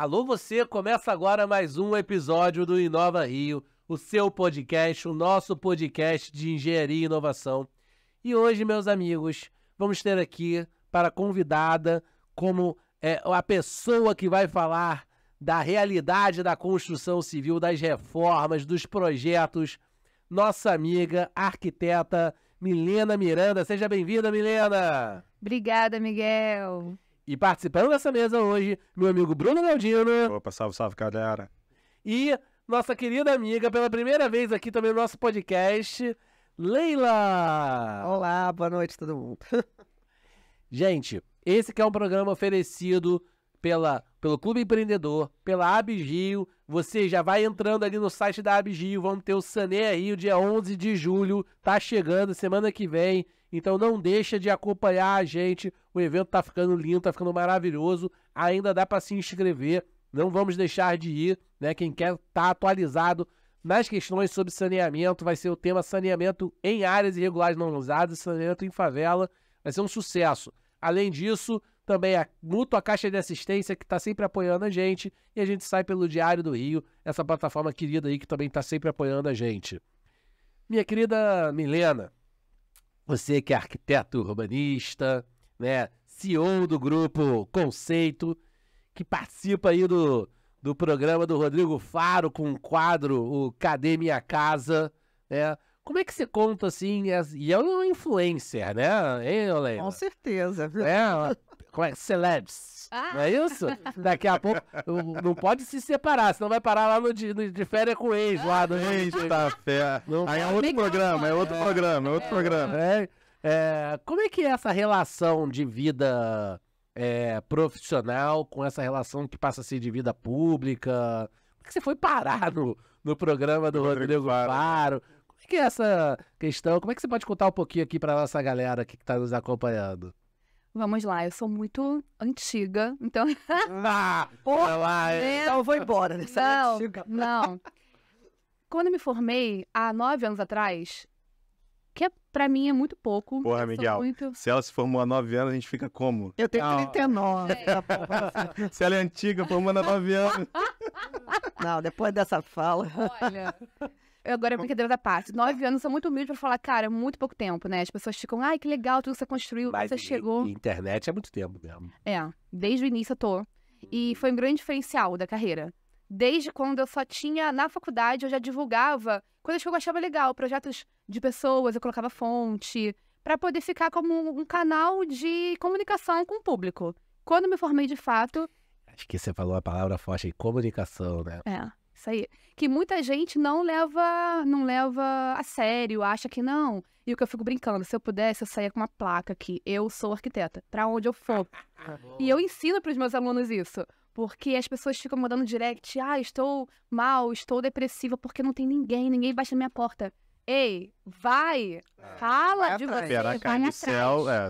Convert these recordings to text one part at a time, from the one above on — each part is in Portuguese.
Alô você, começa agora mais um episódio do Inova Rio, o seu podcast, o nosso podcast de engenharia e inovação. E hoje, meus amigos, vamos ter aqui para convidada como a pessoa que vai falar da realidade da construção civil, das reformas, dos projetos, nossa amiga, arquiteta Millena Miranda. Seja bem-vinda, Millena! Obrigada, Miguel! E participando dessa mesa hoje, meu amigo Bruno Galdino. Opa, salve, salve, galera. E nossa querida amiga, pela primeira vez aqui também no nosso podcast, Leila. Olá, boa noite todo mundo. Gente, esse que é um programa oferecido pelo Clube Empreendedor, pela AbGio. Você já vai entrando ali no site da AbGio, vamos ter o Saneia Rio, dia 11 de julho, tá chegando, semana que vem. Então não deixa de acompanhar a gente, o evento tá ficando lindo, tá ficando maravilhoso, ainda dá para se inscrever, não vamos deixar de ir, né? Quem quer tá atualizado nas questões sobre saneamento, vai ser o tema saneamento em áreas irregulares não usadas, saneamento em favela, vai ser um sucesso. Além disso, também a Mútua Caixa de Assistência, que está sempre apoiando a gente, e a gente sai pelo Diário do Rio, essa plataforma querida aí que também está sempre apoiando a gente. Minha querida Millena, você que é arquiteto urbanista, né, CEO do grupo Conceito, que participa aí do programa do Rodrigo Faro com o quadro o Cadê Minha Casa, né? Como é que você conta assim? E é uma influencer, né? Hein, Leila? Com certeza. Como é? Celebs. Ah. Não é isso? Daqui a pouco não pode se separar, senão vai parar lá de férias com o ex lá do ex. Eita, fé. Aí é outro programa. Como é que é essa relação de vida profissional com essa relação que passa a ser de vida pública? Por que você foi parar no programa do Rodrigo Faro? Como é que é essa questão? Como é que você pode contar um pouquinho aqui para nossa galera que está nos acompanhando? Vamos lá, eu sou muito antiga, então... Então eu vou embora dessa antiga. Não. Quando eu me formei, há 9 anos atrás, que pra mim é muito pouco. Porra, Miguel, se ela se formou há 9 anos, a gente fica como? Eu tenho 39. Se ela é antiga, formando há 9 anos. Não, depois dessa fala... Olha... Agora é brincadeira da parte. 9 anos são muito humildes pra falar, cara, é muito pouco tempo, né? As pessoas ficam, ai, que legal, tudo que você construiu, mas você chegou. Internet é muito tempo mesmo. É, desde o início eu tô. E foi um grande diferencial da carreira. Desde quando eu só tinha, na faculdade, eu já divulgava coisas que eu achava legal, projetos de pessoas, eu colocava fonte, pra poder ficar como um canal de comunicação com o público. Quando me formei de fato... Acho que você falou a palavra forte aí, comunicação, né? É. Isso aí. Que muita gente não leva a sério, acha que não. E o que eu fico brincando, se eu pudesse, eu saía com uma placa aqui. Eu sou arquiteta, pra onde eu for. E eu ensino pros meus alunos isso. Porque as pessoas ficam mandando direct, estou mal, estou depressiva, porque não tem ninguém bate na minha porta. Ei, vai, fala de você, vai atrás. Se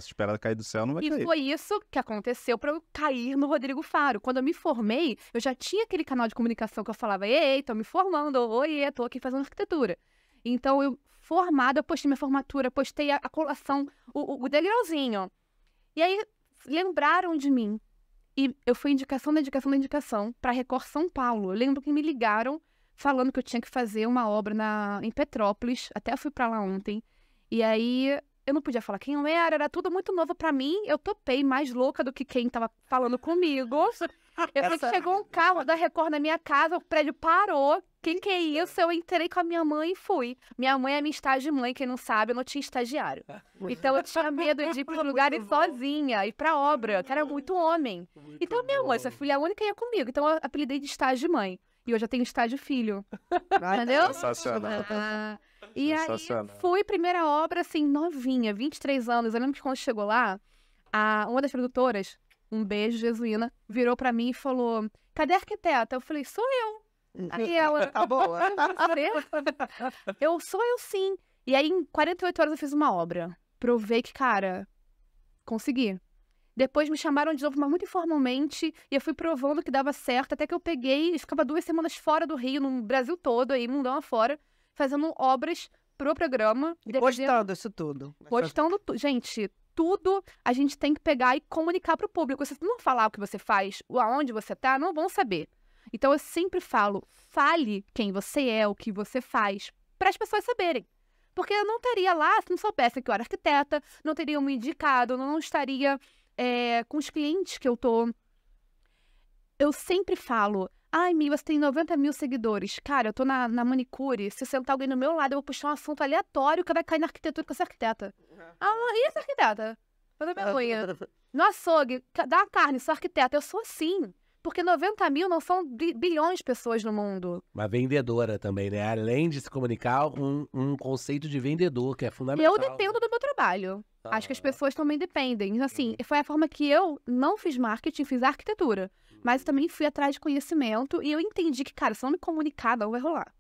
esperar cair do céu, não vai cair. E foi isso que aconteceu pra eu cair no Rodrigo Faro. Quando eu me formei, eu já tinha aquele canal de comunicação que eu falava, ei, tô me formando, oiê, tô aqui fazendo arquitetura. Então, eu formada, eu postei minha formatura, postei a colação, o degrauzinho. E aí, lembraram de mim. E eu fui indicação pra Record São Paulo. Eu lembro que me ligaram falando que eu tinha que fazer uma obra em Petrópolis, até eu fui pra lá ontem, e aí eu não podia falar quem eu era tudo muito novo pra mim, eu topei mais louca do que quem tava falando comigo. Chegou um carro da Record na minha casa, o prédio parou, quem que é isso? Eu entrei com a minha mãe e fui. Minha mãe é minha estagiária, quem não sabe, eu não tinha estagiário. Então eu tinha medo de ir pros lugares sozinha, ir pra obra, que era muito homem. Então minha mãe, essa filha única ia comigo, então eu apelidei de estagiária. E eu já tenho estágio filho, entendeu? Sensacional. E sensacional. Aí fui primeira obra, assim, novinha, 23 anos. Eu lembro que quando chegou lá, uma das produtoras, um beijo, Jesuína, virou pra mim e falou, cadê a arquiteta? Eu falei, sou eu. Aí ela, tá boa. Eu sou eu sim. E aí em 48 horas eu fiz uma obra. Provei que, cara, consegui. Depois me chamaram de novo, mas muito informalmente, e eu fui provando que dava certo, até que eu peguei e ficava 2 semanas fora do Rio, no Brasil todo, aí, mundão afora, fazendo obras pro programa. E postando isso tudo. Gente, tudo a gente tem que pegar e comunicar para o público. Se você não falar o que você faz, aonde você está, não vão saber. Então eu sempre falo, fale quem você é, o que você faz, para as pessoas saberem. Porque eu não estaria lá se não soubesse que eu era arquiteta, não teria me indicado, não estaria com os clientes que eu tô. Eu sempre falo, ai, Mi, você tem 90 mil seguidores. Cara, eu tô na manicure, se sentar alguém no meu lado, eu vou puxar um assunto aleatório que vai cair na arquitetura com essa arquiteta. Ah, e essa arquiteta? Fazer minha unha. No açougue, dá a carne, sou arquiteta. Eu sou assim. Porque 90 mil não são bilhões de pessoas no mundo. Uma vendedora também, né? Além de se comunicar, um conceito de vendedor, que é fundamental. Eu dependo do meu trabalho. Ah. Acho que as pessoas também dependem. Assim, foi a forma que eu não fiz marketing, fiz arquitetura. Mas eu também fui atrás de conhecimento e eu entendi que, cara, se não me comunicar, não vai rolar.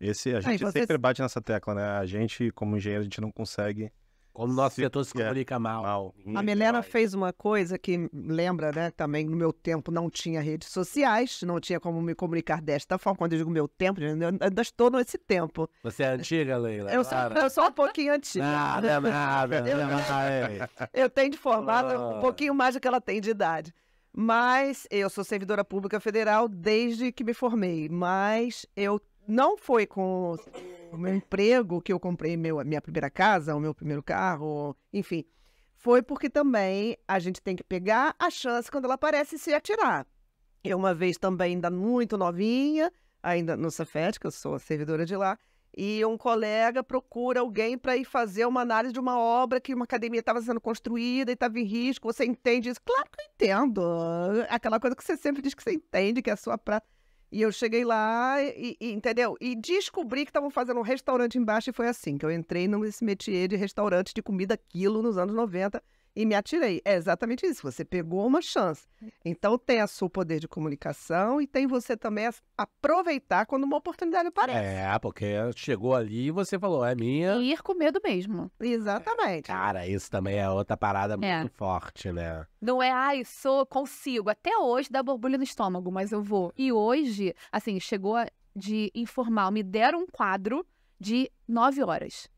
A gente sempre bate nessa tecla, né? A gente, como engenheiro, a gente não consegue... Como o nosso setor se comunica mal. A Millena fez uma coisa que lembra, né? Também no meu tempo não tinha redes sociais, não tinha como me comunicar desta forma. Quando eu digo meu tempo, eu ainda estou nesse tempo. Você é antiga, Leila? Eu sou um pouquinho antiga. Eu tenho de formada um pouquinho mais do que ela tem de idade. Mas eu sou servidora pública federal desde que me formei. Mas eu não foi com... O meu emprego, que eu comprei minha primeira casa, o meu primeiro carro, enfim. Foi porque também a gente tem que pegar a chance quando ela aparece e se atirar. Eu, uma vez também, ainda muito novinha, ainda no Cefet, que eu sou servidora de lá, e um colega procura alguém para ir fazer uma análise de uma obra que uma academia estava sendo construída e estava em risco. Você entende isso? Claro que eu entendo. Aquela coisa que você sempre diz que você entende, que é a sua prata. E eu cheguei lá e entendeu? E descobri que estavam fazendo um restaurante embaixo e foi assim que eu entrei nesse métier de restaurante de comida quilo nos anos 90 e me atirei. É exatamente isso, você pegou uma chance. Então tem a seu poder de comunicação e tem você também aproveitar quando uma oportunidade aparece. É, porque chegou ali e você falou, é minha. E ir com medo mesmo. Exatamente. Cara, isso também é outra parada muito forte, né? Não é, ai, consigo. Até hoje dá borbulha no estômago, mas eu vou. E hoje, assim, chegou de informal, me deram um quadro de 9 horas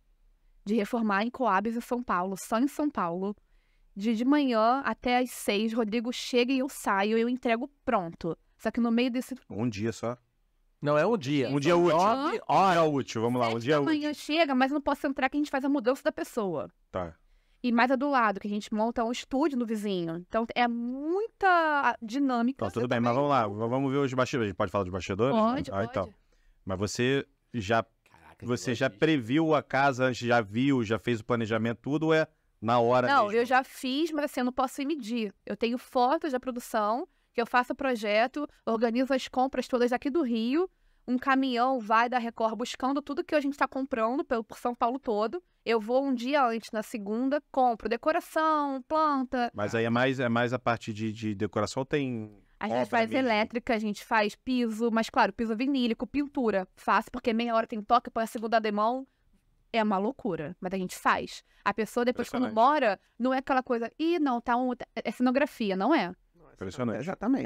de reformar em COHABs em São Paulo, só em São Paulo. De manhã até às 6, Rodrigo chega e eu saio, eu entrego pronto. Só que no meio desse... Um dia só. Não, é um dia. Um dia útil. Hora útil, vamos lá, um dia útil. Amanhã chega, mas não posso entrar que a gente faz a mudança da pessoa. Tá. E mais é do lado, que a gente monta um estúdio no vizinho. Então é muita dinâmica. Então, tudo bem, mas vamos lá, vamos ver os bastidores. A gente pode falar dos bastidores? Pode, pode. Então. Mas você já... Caraca, você já previu a casa, já viu, já fez o planejamento, tudo é... Na hora mesmo. Não, eu já fiz, mas assim, eu não posso ir medir. Eu tenho fotos da produção, que eu faço o projeto, organizo as compras todas aqui do Rio, um caminhão vai da Record buscando tudo que a gente está comprando por São Paulo todo. Eu vou um dia antes, na segunda, compro decoração, planta. Mas aí é mais a parte de decoração, tem... A gente faz mesmo. Elétrica, a gente faz piso, mas claro, piso vinílico, pintura. Faço, porque meia hora tem toque, põe a segunda demão. É uma loucura, mas a gente faz. A pessoa, depois, quando mora, não é aquela coisa... Ih, não, tá um... É cenografia, não é? Impressionante. Exatamente.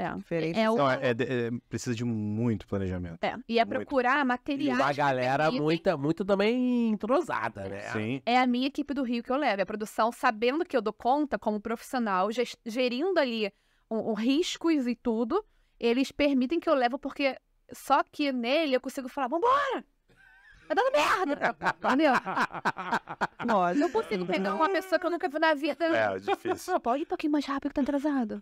Precisa de muito planejamento. É. E é muito. Procurar materiais... E uma galera muito também entrosada, né? Sim. É a minha equipe do Rio que eu levo. É a produção, sabendo que eu dou conta como profissional, gerindo ali riscos e tudo, eles permitem que eu levo, porque só que nele eu consigo falar, vambora! Tá dando merda, entendeu? Nossa. Não consigo pegar uma pessoa que eu nunca vi na vida. É difícil. Pode ir um pouquinho mais rápido que tá atrasado.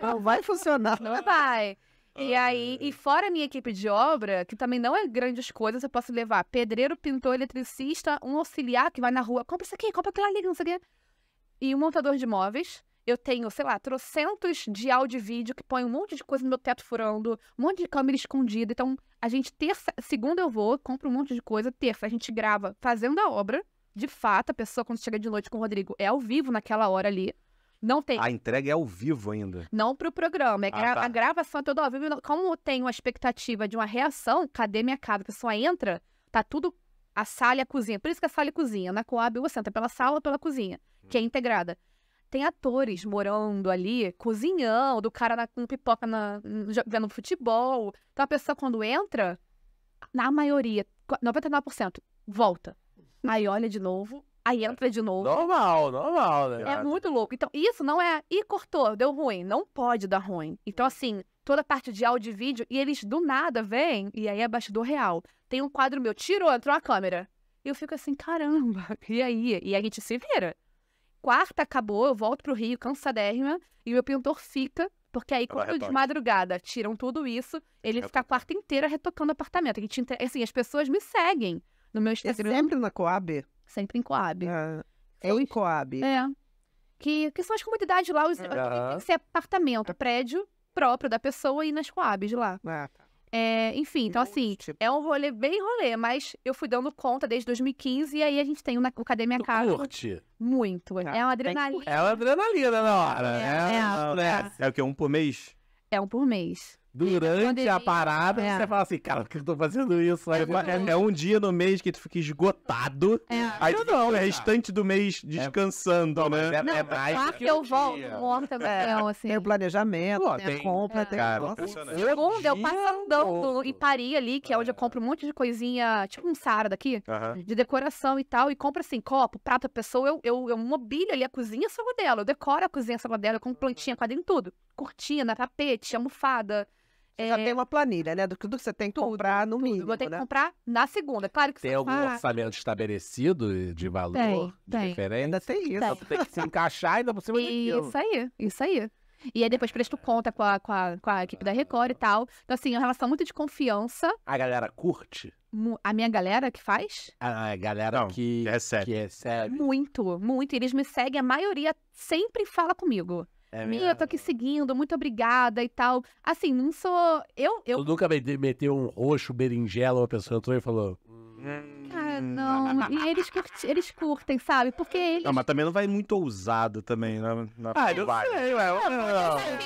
Não vai funcionar. Não vai. E aí, e fora a minha equipe de obra, que também não é grandes coisas, eu posso levar pedreiro, pintor, eletricista, um auxiliar que vai na rua, compra isso aqui, compra aquilo ali, não sei o quê. E um montador de imóveis. Eu tenho, sei lá, trocentos de áudio e vídeo que põe um monte de coisa no meu teto furando, um monte de câmera escondida. Então, a gente segunda eu vou, compro um monte de coisa, terça a gente grava fazendo a obra. De fato, a pessoa quando chega de noite com o Rodrigo é ao vivo naquela hora ali. Não tem... A entrega é ao vivo ainda. Não pro programa, a gravação é toda ao vivo. Como tem uma expectativa de uma reação, cadê minha casa? A pessoa entra, tá tudo, a sala e a cozinha. Por isso que a sala e a cozinha, na COHAB você entra pela sala ou pela cozinha, que é integrada. Tem atores morando ali, cozinhando, o cara com pipoca vendo futebol. Então, a pessoa, quando entra, na maioria, 99%, volta. Aí olha de novo, Aí entra de novo. Normal, normal, né? É muito louco. Então, isso não é... Ih, cortou, deu ruim. Não pode dar ruim. Então, assim, toda a parte de áudio e vídeo, e eles do nada vêm, e aí é bastidor real. Tem um quadro meu, tirou, entrou a câmera. E eu fico assim, caramba, e aí? E a gente se vira. Quarta acabou, eu volto pro Rio, cansadérrima, e o meu pintor fica, porque aí quando de madrugada tiram tudo isso, ele fica a quarta inteira retocando o apartamento. A gente, assim, as pessoas me seguem no meu Instagram. É sempre na Coab? Sempre em Coab. Ah, eu em Coab. É. Que são as comunidades lá, os, tem que ser apartamento, prédio próprio da pessoa e nas Coabs lá. Ah, tá. É, enfim, então assim, é um rolê bem rolê, mas eu fui dando conta desde 2015 e aí a gente tem o Cadê Minha Casa. Tu curte? Muito. É uma adrenalina. É uma adrenalina na hora. É o quê? Um por mês? É um por mês. Durante a parada, você fala assim, cara, por que eu tô fazendo isso? Aí, é um dia no mês que tu fica esgotado. É. Aí tu não, é o restante do mês descansando, né? Não, eu volto morta, velho, assim. Tem o planejamento, tem compra, tem... Segunda, eu passo andando em Paris ali, que é onde eu compro um monte de coisinha, tipo um Sara daqui, de decoração e tal, e compro assim, copo, prato, pessoa, eu mobilho ali a cozinha, só dela, eu decoro a cozinha, só dela, eu compro plantinha, quadro em tudo. Cortina, tapete, almofada... Você já tem uma planilha, né? Do que você tem que comprar no mínimo, vou ter que comprar na segunda. Claro que tem algum orçamento estabelecido de valor diferente? Ainda tem isso. Tem. Tu tem que se encaixar ainda por cima daquilo. Isso aí, isso aí. E aí depois presto conta com a equipe da Record e tal. Então, assim, é uma relação muito de confiança. A galera curte? A minha galera que faz? A galera que recebe. Muito, muito. E eles me seguem, a maioria sempre fala comigo. É minha, eu tô aqui seguindo, muito obrigada e tal. Assim, não sou... Eu nunca meteu um roxo, berinjela, uma pessoa entrou e falou... Cara, não. E eles curtem, sabe? Porque eles... Não, mas também não vai muito ousado também. Eu sei, ué.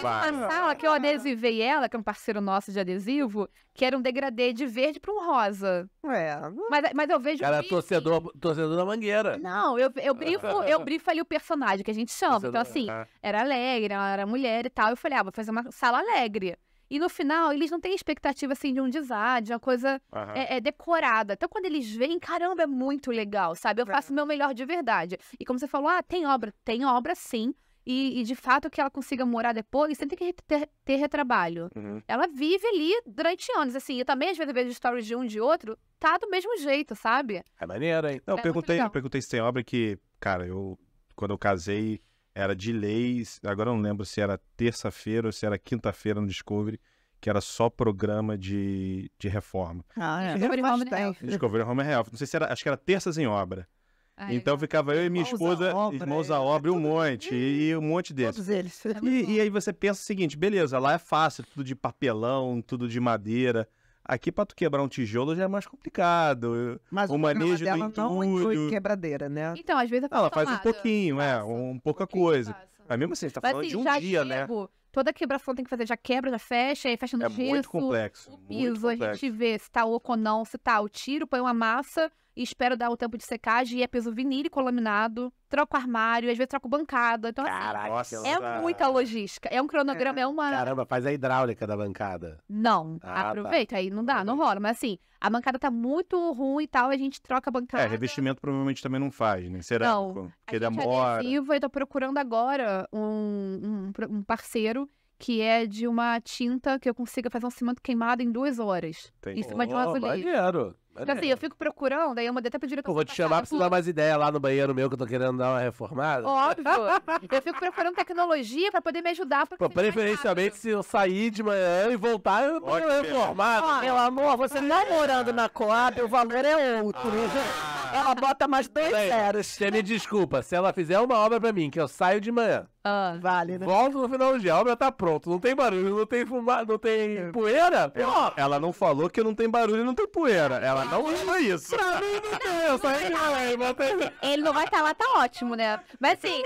Uma sala que eu adesivei ela, que é um parceiro nosso de adesivo, que era um degradê de verde pra um rosa. Mas eu vejo... Cara, torcedor da Mangueira. Não, eu brifo ali o personagem que a gente chama. Torcedor, então, assim, era alegre, era mulher e tal. Eu falei, vou fazer uma sala alegre. E no final, eles não têm expectativa, assim, de um design, de uma coisa decorada. Então, quando eles veem, caramba, é muito legal, sabe? Eu faço o meu melhor de verdade. E como você falou, tem obra. Tem obra, sim. E de fato, que ela consiga morar depois, você tem que ter retrabalho. Ela vive ali durante anos, assim. Eu também, às vezes, vejo stories de um e de outro, tá do mesmo jeito, sabe? É maneiro, hein? Não, eu perguntei se tem obra que, cara, quando eu casei... Era de leis, agora eu não lembro se era terça-feira ou se era quinta-feira no Discovery, que era só programa de reforma. Discovery Home and Health. Não sei se era, acho que era terças em obra. Então ficava eu e minha esposa, irmãos à obra, um monte, e um monte deles. Todos eles. E aí você pensa o seguinte, beleza, lá é fácil, tudo de papelão, tudo de madeira. Aqui, pra tu quebrar um tijolo já é mais complicado. Mas o manejo do entulho... não inclui quebradeira, né? Então, às vezes... Ela faz um pouquinho, pouca coisa. Mas mesmo assim, você tá falando de um dia, né? Toda quebração tem que fazer, já quebra, já fecha, aí fecha no gesso. É muito complexo. O piso, a gente vê se tá oco ou não, se tá o tiro, põe uma massa e espero dar o tempo de secagem. E é piso vinílico laminado, troca o armário, às vezes troca bancada. Então, assim, é muita logística. É um cronograma, é uma... Caramba, faz a hidráulica da bancada. Não, aproveita, aí não dá, não rola. Mas assim, a bancada tá muito ruim e tal, a gente troca a bancada. É, revestimento provavelmente também não faz, né? Cerâmico, não, porque demora. Eu tô procurando agora um parceiro que é de uma tinta que eu consiga fazer um cimento queimado em 2 horas. Em cima de um azulejo. Então, assim, eu fico procurando, aí eu mandei até pro diretor. Vou te chamar pra você dar mais ideia lá no banheiro meu, que eu tô querendo dar uma reformada. Óbvio. Eu fico procurando tecnologia pra poder me ajudar. Pô, preferencialmente, se eu sair de manhã e voltar, eu tô reformado. Meu amor, você não morando na Coab, o valor é outro. Ela bota mais 2 zeros. Você me desculpa, se ela fizer uma obra pra mim, que eu saio de manhã, vale, né? Volto no final do dia, a obra tá pronta, não tem barulho, não tem fumaça, não tem poeira. Ela não falou que não tem barulho e não tem poeira. Ela não falou isso. Pra mim não tem, eu saí de manhã e botei... Ele não vai estar lá, tá ótimo, né? Mas assim,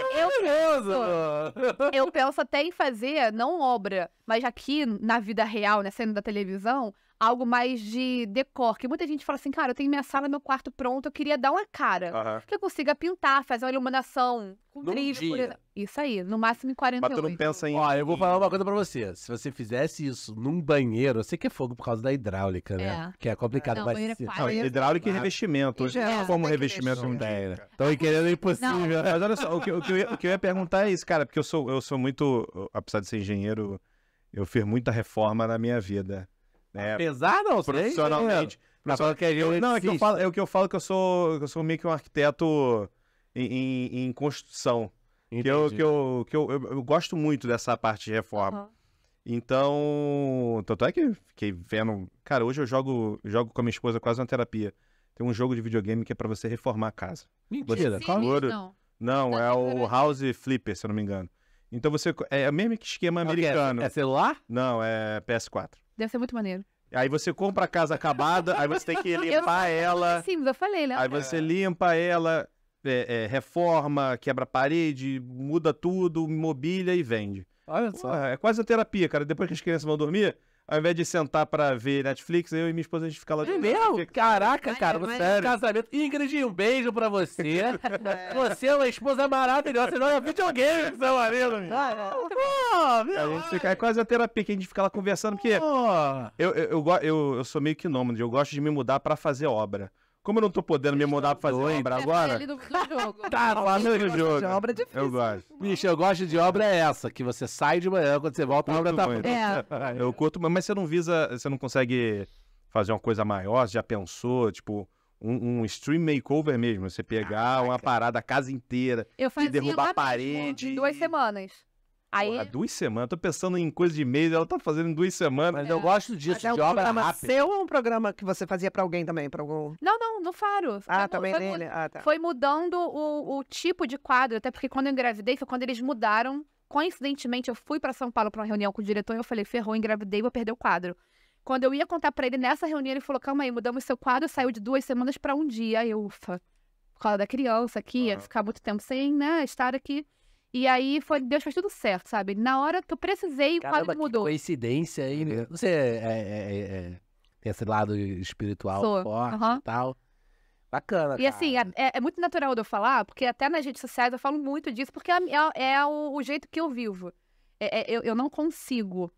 eu penso até em fazer, não obra, mas aqui na vida real, né, saindo da televisão, algo mais de decor, que muita gente fala assim, cara, eu tenho minha sala, meu quarto pronto, eu queria dar uma cara, que eu consiga pintar, fazer uma iluminação com trívio, por exemplo. Isso aí, no máximo em 48. Mas tu não pensa em... Ó, eu vou falar uma coisa pra você. Se você fizesse isso num banheiro, eu sei que é fogo por causa da hidráulica, né? Que é complicado. Não, mas... não, hidráulica e revestimento. Hoje é como revestimento não tem. Estão querendo impossível. Mas olha só, o que eu ia perguntar é isso, cara. Porque eu sou muito... Apesar de ser engenheiro, eu fiz muita reforma na minha vida. Né? Apesar não, profissionalmente. É o que eu falo que eu sou meio que um arquiteto em construção. Que eu gosto muito dessa parte de reforma. Uhum. Então, tanto é que fiquei vendo... Cara, hoje eu jogo com a minha esposa quase na terapia. Tem um jogo de videogame que é pra você reformar a casa. Mentira. Qual? Não, é o House Flipper, se eu não me engano. Então você... É o mesmo esquema americano. É celular? Não, é PS4. Deve ser muito maneiro. Aí você compra a casa acabada, aí você tem que limpar ela. Sim, eu falei, né? Aí você limpa ela... reforma, quebra parede, muda tudo, mobília e vende. Olha só. É quase a terapia, cara. Depois que as crianças vão dormir, ao invés de sentar pra ver Netflix, eu e minha esposa a gente fica lá... É meu? Caraca, cara, você é um casamento... Ingrid, um beijo pra você. Você é uma esposa maravilhosa, você joga videogame com seu marido. É quase a terapia que a gente fica lá conversando, porque eu sou meio que nômade, eu gosto de me mudar pra fazer obra. Como eu não tô podendo me mudar pra fazer obra agora... Tá lá no jogo. De obra é difícil. Eu gosto. Bicho, eu gosto de obra é essa, que você sai de manhã, quando você volta, a obra tá... É. Eu curto, mas você não visa... Você não consegue fazer uma coisa maior? Você já pensou, tipo, um stream makeover mesmo? Você pegar uma parada, a casa inteira, e derrubar a parede... 2 semanas. Aí... Porra, 2 semanas? Tô pensando em coisa de mês, ela tá fazendo em 2 semanas. Mas eu gosto disso, de obra rápida. Seu ou um programa que você fazia pra alguém também? Pra algum... Não, no Faro. Ah, também nele? Ah, tá. Foi mudando o tipo de quadro, até porque quando eu engravidei, foi quando eles mudaram. Coincidentemente, eu fui pra São Paulo pra uma reunião com o diretor e eu falei, ferrou, engravidei, vou perder o quadro. Quando eu ia contar pra ele nessa reunião, ele falou, calma aí, mudamos seu quadro, saiu de 2 semanas pra 1 dia. Aí eu, ufa, por causa da criança aqui, ia ficar muito tempo sem, né, estar aqui. E aí, foi, Deus fez tudo certo, sabe? Na hora que eu precisei, o quadro mudou. Coincidência aí, né? Você tem esse lado espiritual forte e tal. Bacana, cara. E assim, é muito natural de eu falar, porque até nas redes sociais eu falo muito disso, porque é o jeito que eu vivo. Eu não consigo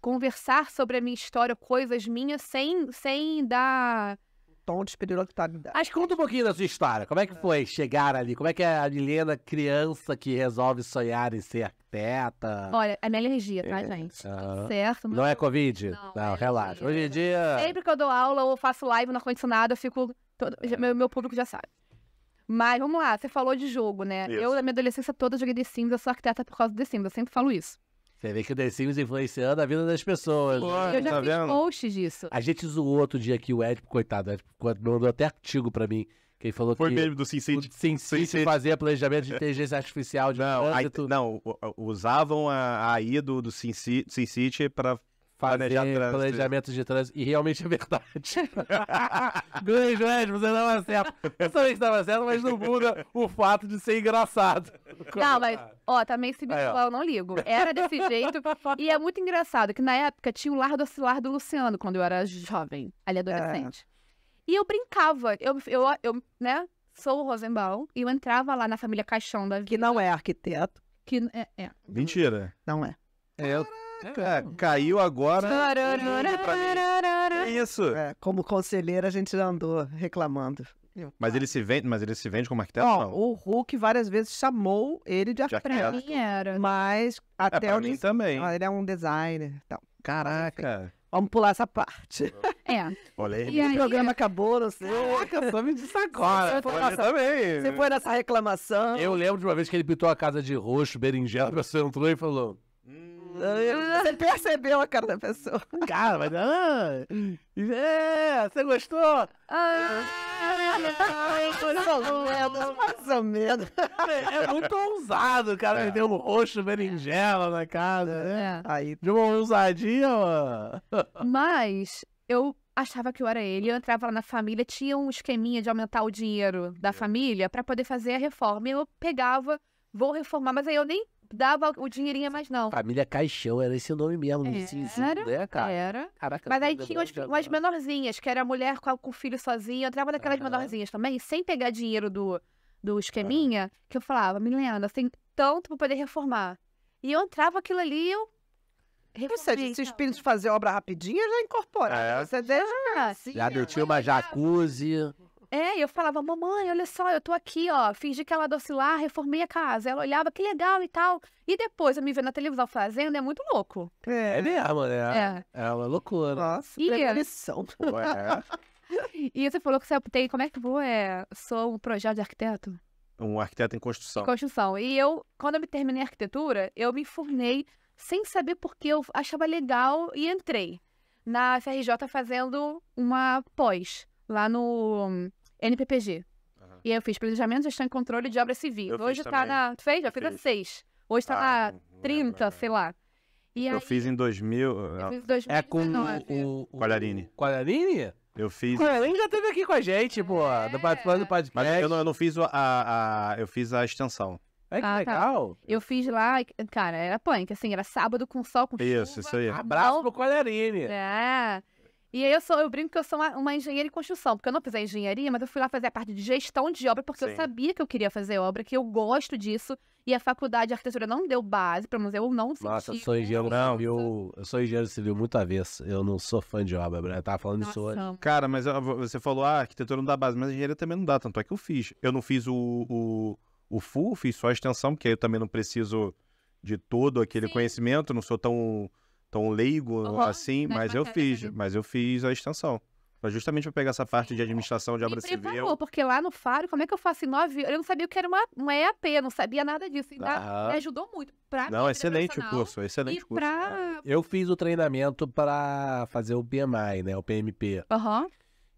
conversar sobre a minha história, coisas minhas, sem dar... tom de espiritualidade. Mas conta um pouquinho da sua história. Como é que foi chegar ali? Como é que é a Millena, criança, que resolve sonhar em ser arquiteta? Olha, é minha alergia, tá, gente? Certo? Mas... Não é Covid? Não, relaxa. Hoje em dia... Sempre que eu dou aula ou faço live no ar-condicionado, eu fico... Meu público já sabe. Mas vamos lá, você falou de jogo, né? Isso. Eu, na minha adolescência toda, joguei The Sims, eu sou arquiteta por causa do The Sims, eu sempre falo isso. Você vê que o The Sims influenciando a vida das pessoas. Porra, eu já fiz posts disso. A gente zoou outro dia aqui o Ed, coitado, mandou até artigo pra mim. Que ele falou foi que mesmo do SimCity. SimCity fazia planejamento de inteligência artificial de trânsito. Não, usavam a AI do SimCity pra fazer planejamento de trânsito. E realmente é verdade. Grande, Ed, você não é certo. Eu também estava certo, mas não muda o fato de ser engraçado. Não, mas, ó, também se bichuar, eu não ligo. Era desse jeito. E é muito engraçado que na época tinha o Lar do Oscilar do Luciano, quando eu era jovem, ali adolescente. E eu brincava. Eu né, sou o Rosenbaum, e eu entrava lá na família Caixão da Vida. Que não é arquiteto. Que é. Mentira. Não é. Caiu agora. É isso. Como conselheira, a gente já andou reclamando. Mas ele se vende como arquiteto? Não, o Hulk várias vezes chamou ele de arquiteto. Mas até pra mim também. Ele é um designer. Então, caraca. Vamos pular essa parte. E aí, o programa acabou, não sei. Acabou, me disse agora. Você foi nessa reclamação. Eu lembro de uma vez que ele pintou a casa de roxo, berinjela, a pessoa entrou e falou... Você percebeu a cara da pessoa. Cara, mas... você gostou? Mais ou menos. É muito ousado, cara. Ele tem um roxo berinjela na casa. Aí, de uma ousadia, mano. Mas eu achava que eu era ele. Eu entrava lá na família, tinha um esqueminha de aumentar o dinheiro da família pra poder fazer a reforma. E eu pegava, vou reformar, mas aí eu nem... dava o dinheirinho, mas não. Família Caixão, era esse nome mesmo. Era, né, cara? Era. Caraca, mas aí tinha umas menorzinhas, que era a mulher com o filho sozinha. Eu entrava naquelas menorzinhas também, sem pegar dinheiro do, do esqueminha, que eu falava, Millena, você tem tanto pra poder reformar. E eu entrava aquilo ali e eu... Ou seja, se o espírito fazer obra rapidinho, já incorpora. É. Você deixa... assim, já adotou uma jacuzzi... É, eu falava, mamãe, olha só, eu tô aqui, ó, fingi que ela docilar, reformei a casa. Ela olhava, que legal e tal. E depois, eu me vendo na televisão fazendo, é muito louco. É mesmo, né? É. É uma loucura. Nossa, premonição. E você falou que você tem, como é que vou? Sou um projeto de arquiteto? Um arquiteto em construção. Em construção. E eu, quando eu me terminei a arquitetura, eu me formei sem saber porque eu achava legal e entrei na FRJ fazendo uma pós, lá no... NPPG. Uhum. E eu fiz planejamento, gestão e controle de obra civil. Eu hoje tá na... Tu fez? Eu fiz a 6. Hoje tá na 30, sei lá. E eu fiz em 2000... É com o Qualharini. Qualharini? Eu fiz... Qualharini já esteve aqui com a gente, pô. Participando do podcast. Mas eu não fiz eu fiz a extensão. É que legal. Tá. Eu fiz lá, cara, era punk, assim, era sábado com sol, com chuva. Isso aí. Abraço pro Qualharini. É... E aí eu brinco que eu sou uma engenheira em construção, porque eu não fiz a engenharia, mas eu fui lá fazer a parte de gestão de obra, porque Sim. eu sabia que eu queria fazer obra, que eu gosto disso, e a faculdade de arquitetura não deu base, pelo menos eu não senti. Nossa, eu sou engenheiro civil, eu sou engenheiro civil muito avesso, eu não sou fã de obra, eu tava falando isso hoje. Cara, mas você falou, ah, a arquitetura não dá base, mas a engenharia também não dá, tanto é que eu fiz. Eu não fiz o full, fiz só a extensão, porque aí eu também não preciso de todo aquele Sim. conhecimento, não sou tão leigo, assim, mas eu fiz a extensão. Mas justamente para pegar essa parte de administração de obra civil. Porque lá no Faro, como é que eu faço em 9 anos? Eu não sabia o que era uma EAP, eu não sabia nada disso. Me ajudou muito. Não, excelente o curso, excelente o curso. Eu fiz o treinamento para fazer o PMI, né, o PMP. Aham. Uhum.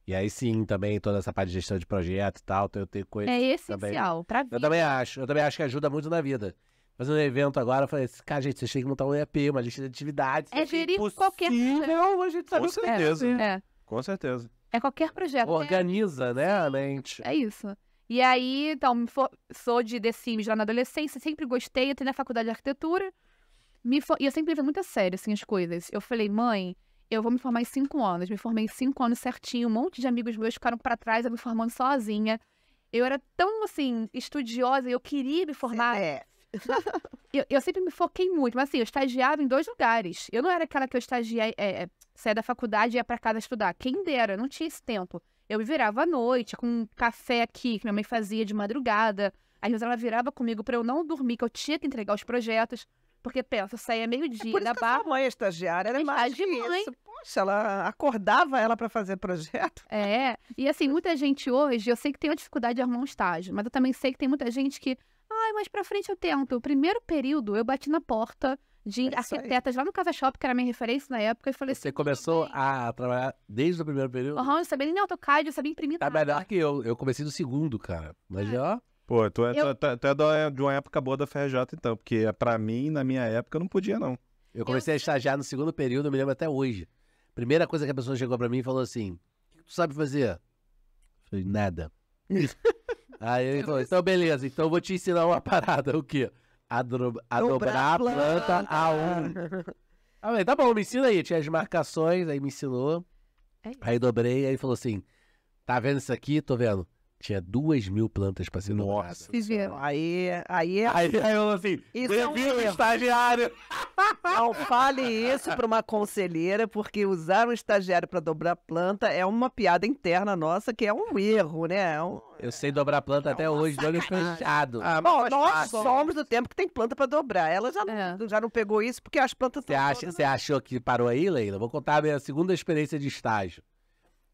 E aí sim, também, toda essa parte de gestão de projeto e tal, eu tenho coisa... É essencial para vida. Eu também acho que ajuda muito na vida. Mas no evento agora, eu falei assim, cara, gente, vocês têm que montar um EAP, uma lista de atividades. É gerir qualquer projeto. Não, a gente sabe. Com certeza. Com certeza. É qualquer projeto. Organiza, né, a mente. É isso. E aí, então, sou de The Sims lá na adolescência, sempre gostei, entrei na faculdade de arquitetura. E eu sempre levei muito a sério, assim, as coisas. Eu falei, mãe, eu vou me formar em 5 anos. Me formei em 5 anos certinho, um monte de amigos meus ficaram pra trás, eu me formando sozinha. Eu era tão, assim, estudiosa, eu queria me formar... Eu sempre me foquei muito, mas assim, eu estagiava em 2 lugares. Eu não era aquela que eu estagiava, saía da faculdade e ia pra casa estudar. Quem dera, eu não tinha esse tempo. Eu me virava à noite, com um café aqui, que minha mãe fazia de madrugada. Às vezes ela virava comigo pra eu não dormir, que eu tinha que entregar os projetos. Porque, pensa, eu saía meio-dia da barra. Sua mãe é estagiária, era mais de mãe. Poxa, ela acordava ela pra fazer projeto. É, e assim, muita gente hoje, eu sei que tem uma dificuldade de arrumar um estágio, mas eu também sei que tem muita gente que... Ai, mas pra frente eu tento. O primeiro período, eu bati na porta de arquitetas lá no Casa Shopping, que era a minha referência na época, e falei assim... Você começou a trabalhar desde o primeiro período? Aham, eu sabia nem AutoCAD, eu sabia imprimir nada. Tá melhor que eu. Eu comecei no segundo, cara. Mas ó... Pô, tu é de uma época boa da FRJ, então, porque pra mim, na minha época, eu não podia, não. Eu comecei a estagiar no segundo período, eu me lembro até hoje. Primeira coisa que a pessoa chegou pra mim e falou assim, o que tu sabe fazer? Eu falei, nada. Aí ele falou, então beleza, então eu vou te ensinar uma parada, o quê? A dobrar a planta A1. Aí, tá bom, me ensina aí, tinha as marcações, aí me ensinou, aí dobrei, aí falou assim, tá vendo isso aqui? Tô vendo. Tinha 2.000 plantas pra ser dobradas. Aí eu assim, bem-vindo, estagiário. Não fale isso pra uma conselheira, porque usar um estagiário pra dobrar planta é uma piada interna nossa, que é um erro, né? Eu sei dobrar planta até hoje, de olhos fechados. Bom, nós somos do tempo que tem planta pra dobrar. Ela já não pegou isso, porque as plantas... Você achou que parou aí, Leila? Vou contar a minha segunda experiência de estágio.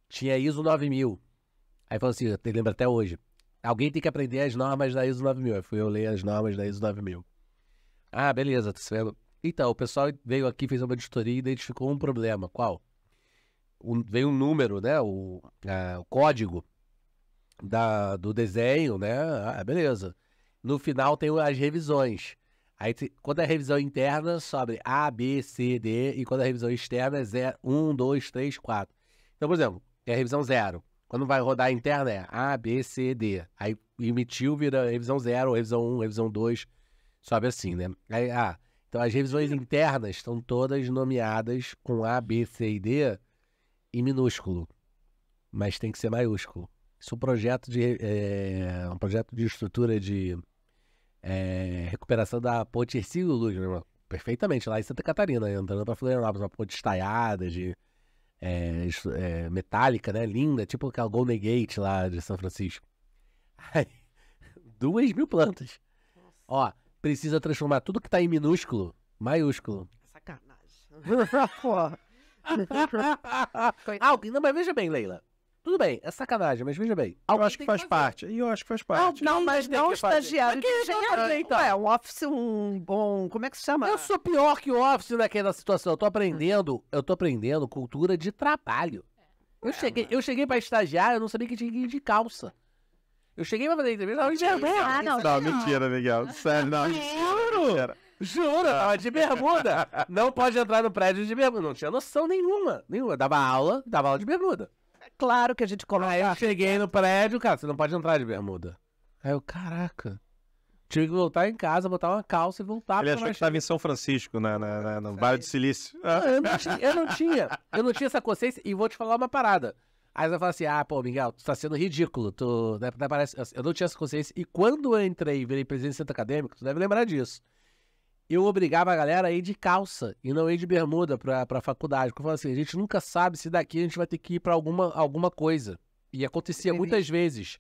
Tinha ISO 9000. Aí falou assim, eu lembro até hoje, alguém tem que aprender as normas da ISO 9000. Aí fui eu ler as normas da ISO 9000. Ah, beleza, tá vendo? Então, o pessoal veio aqui, fez uma auditoria e identificou um problema. Qual? Veio um número, né? O código do desenho, né? Ah, beleza. No final tem as revisões. Aí, quando é revisão interna, sobe A, B, C, D. E quando é revisão externa, é 0, 1, 2, 3, 4. Então, por exemplo, é a revisão 0. Quando vai rodar a interna é A, B, C, D. Aí emitiu, vira revisão 0, revisão 1, revisão 2. Sobe assim, né? Aí, então as revisões internas estão todas nomeadas com A, B, C e D em minúsculo. Mas tem que ser maiúsculo. Isso é um projeto de estrutura de recuperação da ponte Hercílio Luz, perfeitamente, lá em Santa Catarina, entrando para Florianópolis, uma ponte estaiada, de, metálica, né, linda, tipo aquela Golden Gate lá de São Francisco. Aí, 2.000 plantas. Nossa. Ó, precisa transformar tudo que tá em minúsculo, maiúsculo. Sacanagem. Porra. Não, mas veja bem, Leila. Tudo bem, é sacanagem, mas veja bem. Eu acho que faz parte. E eu acho que faz parte. Não, mas não estagiário. É um office, um bom... Como é que se chama? Eu sou pior que o office naquela situação. Eu tô aprendendo cultura de trabalho. Eu cheguei pra estagiário, eu não sabia que tinha que ir de calça. Eu cheguei pra fazer entrevista, não, mentira, Miguel. Sério, não. Juro! Juro, tava de bermuda. Não pode entrar no prédio de bermuda. Não tinha noção nenhuma. Dava aula de bermuda. Claro que a gente coloca. Aí eu cheguei no prédio, cara, você não pode entrar de bermuda. Aí eu, caraca. Tive que voltar em casa, botar uma calça e voltar. Ele achou que estava em São Francisco, né, no bairro de Silício. Não, eu não tinha essa consciência. E vou te falar uma parada. Aí você vai falar assim, ah, pô, Miguel, tu tá sendo ridículo. Tu, né, parece... Eu não tinha essa consciência. E quando eu entrei e virei presidente do centro acadêmico, tu deve lembrar disso. Eu obrigava a galera a ir de calça e não ir de bermuda pra faculdade. Porque eu falava assim, a gente nunca sabe se daqui a gente vai ter que ir pra alguma coisa. E acontecia muitas vezes.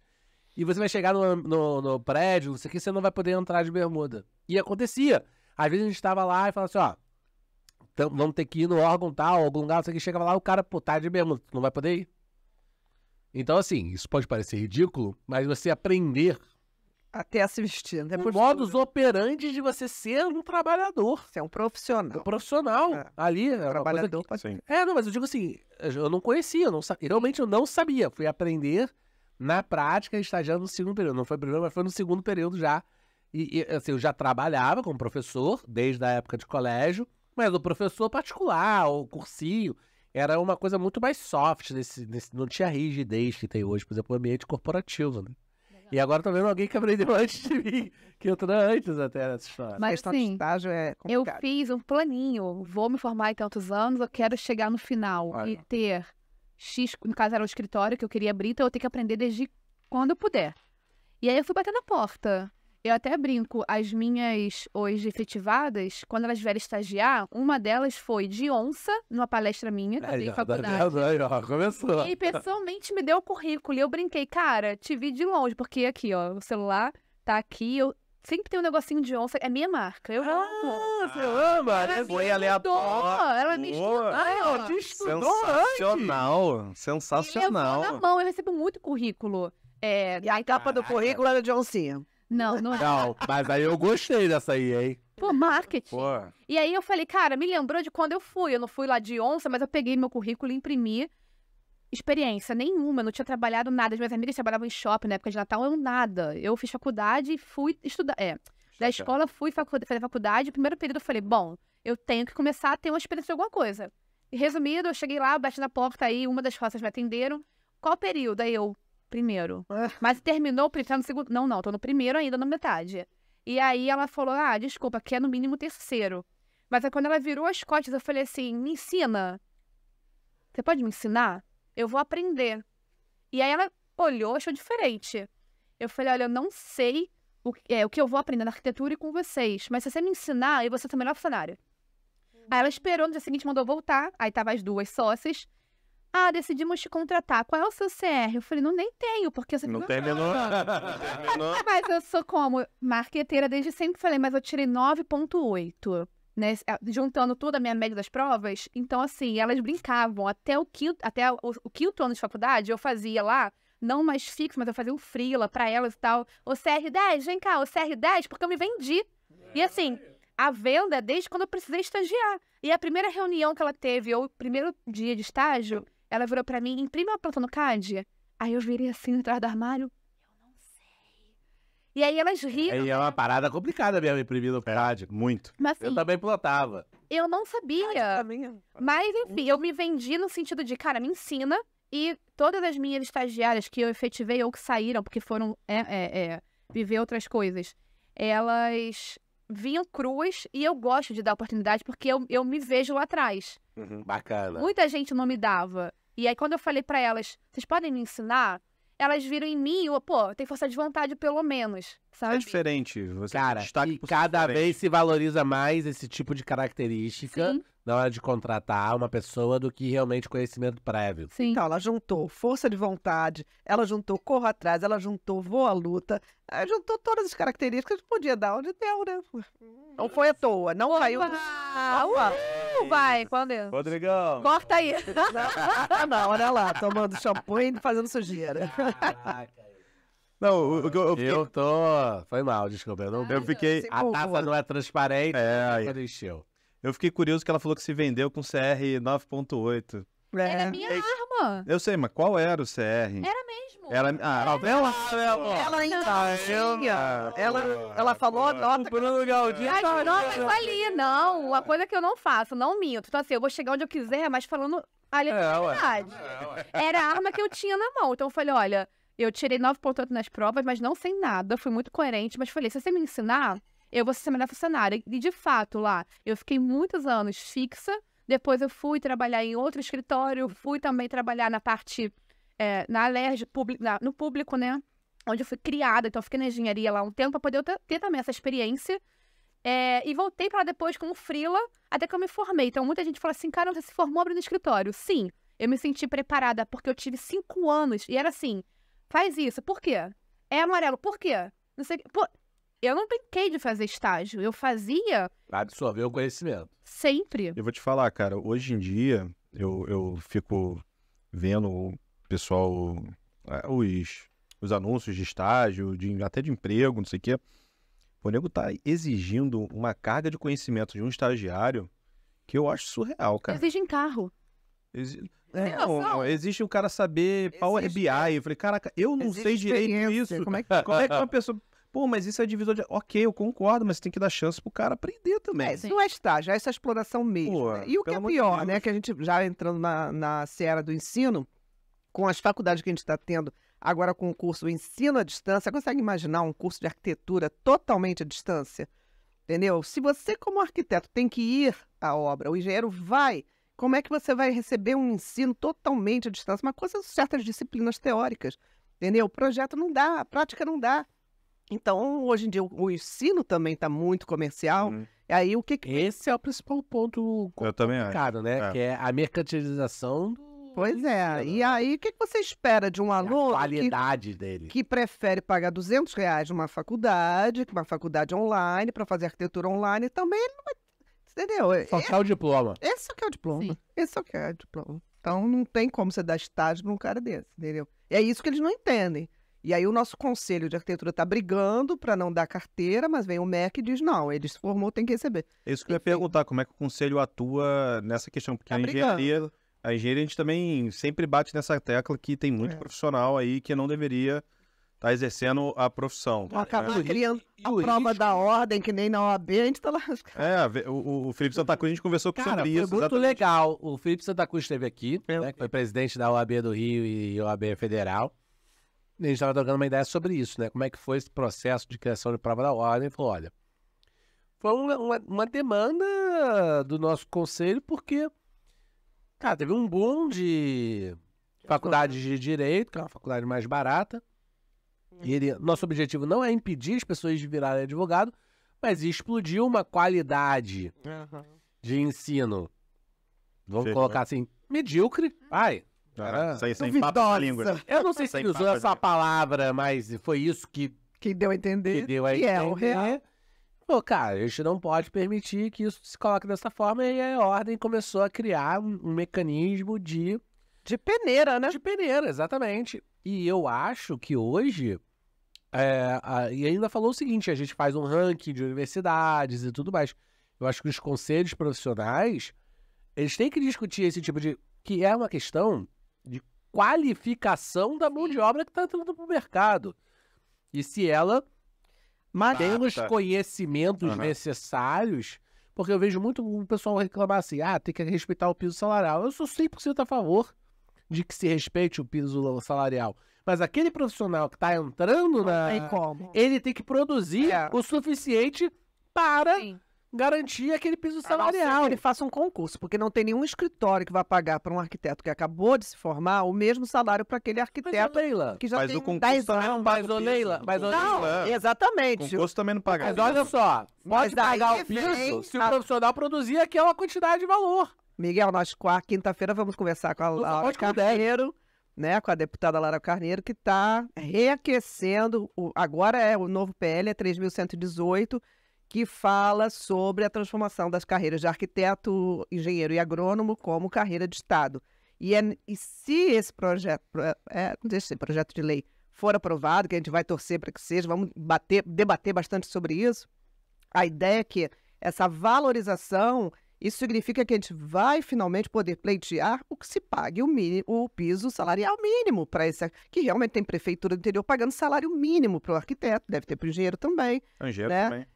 E você vai chegar no prédio, não sei o que, você não vai poder entrar de bermuda. E acontecia. Às vezes a gente tava lá e falava assim, ó, vamos ter que ir no órgão tal, algum lugar, não sei o que, chegava lá, o cara, pô, tá de bermuda, tu não vai poder ir. Então, assim, isso pode parecer ridículo, mas você aprender... Até se vestindo. O modus operandi de você ser um trabalhador. Você é um profissional. Um profissional. É. Ali. Um trabalhador. Sim. É, não, mas eu digo assim, eu não conhecia, realmente eu não sabia. Fui aprender na prática, estagiando no segundo período. Não foi primeiro, mas foi no segundo período já. E assim, eu já trabalhava como professor, desde a época de colégio, mas o professor particular, o cursinho, era uma coisa muito mais soft, não tinha rigidez que tem hoje, por exemplo, o ambiente corporativo, né? E agora tô vendo alguém que aprendeu antes de mim, que eu tô antes até nessa história. Mas sim, estágio é complicado. Eu fiz um planinho, vou me formar em tantos anos, eu quero chegar no final e ter X, no caso era um escritório que eu queria abrir, então eu tenho que aprender desde quando eu puder. E aí eu fui bater na porta. Eu até brinco, as minhas hoje efetivadas, quando elas vieram estagiar, uma delas foi de onça, numa palestra minha, que eu dei em faculdade. Começou. E pessoalmente me deu o currículo e eu brinquei, cara, te vi de longe, porque aqui, ó, o celular tá aqui, eu sempre tenho um negocinho de onça, é minha marca, eu amo. Você ama? Ela foi aleatória. Ela me estudou. Ela te estudou sensacional, antes. Sensacional. Na mão, eu recebo muito currículo. E a capa do currículo era de oncinha. Não, não é. Não, mas aí eu gostei dessa aí, hein? Pô, marketing. Pô. E aí eu falei, cara, me lembrou de quando eu fui. Eu não fui lá de onça, mas eu peguei meu currículo e imprimi. Experiência nenhuma, não tinha trabalhado nada. As minhas amigas trabalhavam em shopping na época de Natal, eu nada. Eu fiz faculdade e fui estudar. Da escola fui fazer faculdade. Primeiro período eu falei, bom, eu tenho que começar a ter uma experiência de alguma coisa. E resumido, eu cheguei lá, bati na porta aí, uma das roças me atenderam. Qual período? Aí eu... Primeiro. Mas terminou no segundo... Não, tô no primeiro ainda, na metade. E aí ela falou, ah, desculpa, que é no mínimo terceiro. Mas aí quando ela virou as costas, eu falei assim, me ensina. Você pode me ensinar? Eu vou aprender. E aí ela olhou, achou diferente. Eu falei, olha, eu não sei o que eu vou aprender na arquitetura e com vocês, mas se você me ensinar, eu vou ser o melhor funcionário. Aí ela esperou, no dia seguinte mandou voltar, aí tava as duas sócias. Ah, decidimos te contratar. Qual é o seu CR? Eu falei, não, nem tenho, porque... Você não tem menor. Mas eu sou como marqueteira desde sempre, falei, mas eu tirei 9,8, né? Juntando toda a minha média das provas. Então, assim, elas brincavam. Até o quinto ano de faculdade, eu fazia lá, não mais fixo, mas eu fazia um freela pra elas e tal. O CR10, vem cá, o CR10, porque eu me vendi. E assim... A venda desde quando eu precisei estagiar. E a primeira reunião que ela teve, ou o primeiro dia de estágio, ela virou pra mim, imprime uma planta no CAD. Aí eu virei assim, atrás do armário, eu não sei. E aí elas riram. Aí é uma parada complicada mesmo, imprimir no CAD, muito. Mas, assim, eu também plantava. Eu não sabia. Mas, enfim, eu me vendi no sentido de, cara, me ensina. E todas as minhas estagiárias que eu efetivei ou que saíram, porque foram viver outras coisas, elas... vinham cruas e eu gosto de dar oportunidade porque eu me vejo lá atrás. Bacana. Muita gente não me dava. E aí quando eu falei pra elas, vocês podem me ensinar? elas viram em mim, pô, tem força de vontade pelo menos, sabe? É diferente. Você cara, e cada vez se valoriza mais esse tipo de característica. Sim. Na hora de contratar uma pessoa do que realmente conhecimento prévio. Sim. Então, ela juntou força de vontade, ela juntou corro atrás, ela juntou vou à luta, ela juntou todas as características que podia dar onde deu, né? Não foi à toa, não caiu... Vai, quando é? Rodrigão! Corta aí! Não, olha lá, tomando shampoo e fazendo sujeira. Caraca. Não, eu fiquei... Eu tô... Foi mal, desculpa. Eu, não... Ai, eu fiquei... A taça não é transparente, quando encheu. Eu fiquei curioso que ela falou que se vendeu com CR 9.8. Era minha arma. Eu sei, mas qual era o CR? Era mesmo. Ela falou a nota. O Bruno Galdino. As notas ali, não. Uma coisa que eu não faço, não minto. Então assim, eu vou chegar onde eu quiser, mas falando ali na verdade. Era a arma que eu tinha na mão. Então eu falei, olha, eu tirei 9.8 nas provas, mas não sei nada. Fui muito coerente, mas falei, se você me ensinar... Eu vou ser melhor funcionária. E, de fato, lá, eu fiquei muitos anos fixa. Depois eu fui trabalhar em outro escritório. Fui também trabalhar na parte, na Alerj, no público, né? Onde eu fui criada. Então, eu fiquei na engenharia lá um tempo para poder ter também essa experiência. E voltei para lá depois como freela, até que eu me formei. Então, muita gente fala assim, cara, você se formou abrindo escritório. Sim, eu me senti preparada, porque eu tive 5 anos. E era assim, faz isso. Por quê? É amarelo. Por quê? Não sei o que... Eu não brinquei de fazer estágio, eu fazia... Absorver o conhecimento. Sempre. Eu vou te falar, cara, hoje em dia, eu fico vendo o pessoal, os anúncios de estágio, até de emprego, não sei o quê. O nego tá exigindo uma carga de conhecimento de um estagiário que eu acho surreal, cara. Exigem carro. Existe o cara saber Power BI. Eu falei, caraca, eu não sei direito isso. Como é que uma pessoa... Pô, mas isso é divisor de... Ok, eu concordo, mas tem que dar chance pro cara aprender também. Isso não é estágio, é essa exploração mesmo. Pô, né? E o que é pior, né? Que a gente já entrando na seara do ensino, com as faculdades que a gente está tendo agora com o curso Ensino à Distância, consegue imaginar um curso de arquitetura totalmente à distância? Entendeu? Se você, como arquiteto, tem que ir à obra, o engenheiro vai... Como é que você vai receber um ensino totalmente à distância? Uma coisa são certas disciplinas teóricas, entendeu? O projeto não dá, a prática não dá. Então, hoje em dia, o ensino também está muito comercial. Aí, o que... Esse é o principal ponto complicado, né? É. Que é a mercantilização do... Pois é. E aí, o que você espera de um aluno... A qualidade dele. Que prefere pagar R$200 numa faculdade, online, para fazer arquitetura online, também ele não vai... Entendeu? Só quer o diploma. Esse só quer o diploma. Sim. Esse só quer o diploma. Então, não tem como você dar estágio para um cara desse, entendeu? E é isso que eles não entendem. E aí o nosso conselho de arquitetura está brigando para não dar carteira, mas vem o MEC e diz, não, ele se formou, tem que receber. É isso que eu ia perguntar, como é que o conselho atua nessa questão? Porque a engenharia, a gente também sempre bate nessa tecla que tem muito profissional aí que não deveria estar exercendo a profissão. Acabou criando a prova da ordem, que nem na OAB, a gente está lá. O Felipe Santa Cruz, a gente conversou sobre isso. Foi muito legal. O Felipe Santa Cruz esteve aqui, né, que foi presidente da OAB do Rio e OAB Federal. A gente estava trocando uma ideia sobre isso, né? Como é que foi esse processo de criação de prova da ordem? Ele falou, olha, foi uma demanda do nosso conselho porque, cara, teve um boom de faculdades de direito, que é uma faculdade mais barata. E nosso objetivo não é impedir as pessoas de virarem advogado, mas explodiu uma qualidade de ensino. Vamos colocar assim, medíocre. Vai. Sem papo na língua. Eu não sei se ele usou essa palavra, mas foi isso que deu a entender. Que é o real. Pô, cara, a gente não pode permitir que isso se coloque dessa forma. E a ordem começou a criar um mecanismo de... De peneira, né? De peneira, exatamente. E eu acho que hoje... e ainda falou o seguinte, a gente faz um ranking de universidades e tudo mais. Eu acho que os conselhos profissionais, eles têm que discutir esse tipo de... Que é uma questão... de qualificação da mão de obra que está entrando para o mercado. E se ela tem os conhecimentos necessários, porque eu vejo muito o pessoal reclamar assim, ah, tem que respeitar o piso salarial. Eu sou 100% a favor de que se respeite o piso salarial. Mas aquele profissional que está entrando, ele tem que produzir o suficiente para garantir aquele piso salarial, ele faça um concurso, porque não tem nenhum escritório que vá pagar para um arquiteto que acabou de se formar o mesmo salário para aquele arquiteto que já tem 10 anos. Mas, ô Leila, exatamente. O concurso também não paga. Mas olha só, pode pagar o piso se o profissional produzir aquela quantidade de valor. Miguel, nós quinta-feira vamos conversar com a Laura Carneiro, né, com a deputada Laura Carneiro, que está reaquecendo, agora é o novo PL, é 3.118, que fala sobre a transformação das carreiras de arquiteto, engenheiro e agrônomo como carreira de Estado. E se esse projeto, esse projeto de lei for aprovado, que a gente vai torcer para que seja, vamos debater bastante sobre isso, a ideia é que essa valorização, isso significa que a gente vai finalmente poder pleitear o que se pague o piso salarial mínimo para esse, que realmente tem prefeitura do interior pagando salário mínimo para o arquiteto, deve ter para o engenheiro também.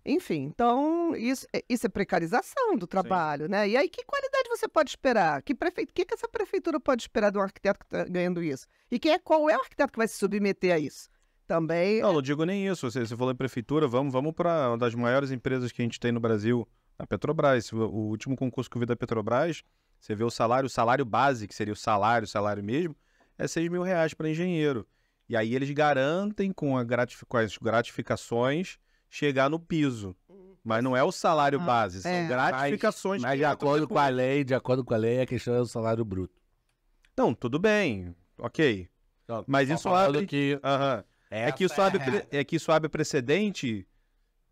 Enfim, então isso é precarização do trabalho, né? E aí que qualidade você pode esperar? Que essa prefeitura pode esperar de um arquiteto que está ganhando isso? E qual é o arquiteto que vai se submeter a isso? Também. Não, não digo nem isso. Você falou em prefeitura, vamos para uma das maiores empresas que a gente tem no Brasil. A Petrobras, o último concurso que eu vi da Petrobras, você vê o salário base, que seria o salário mesmo, é 6 mil reais para engenheiro. E aí eles garantem com as gratificações chegar no piso. Mas não é o salário base, são gratificações. Mas de acordo com a lei, a questão é o salário bruto. Não, tudo bem, ok. Então, mas isso abre... que isso abre precedente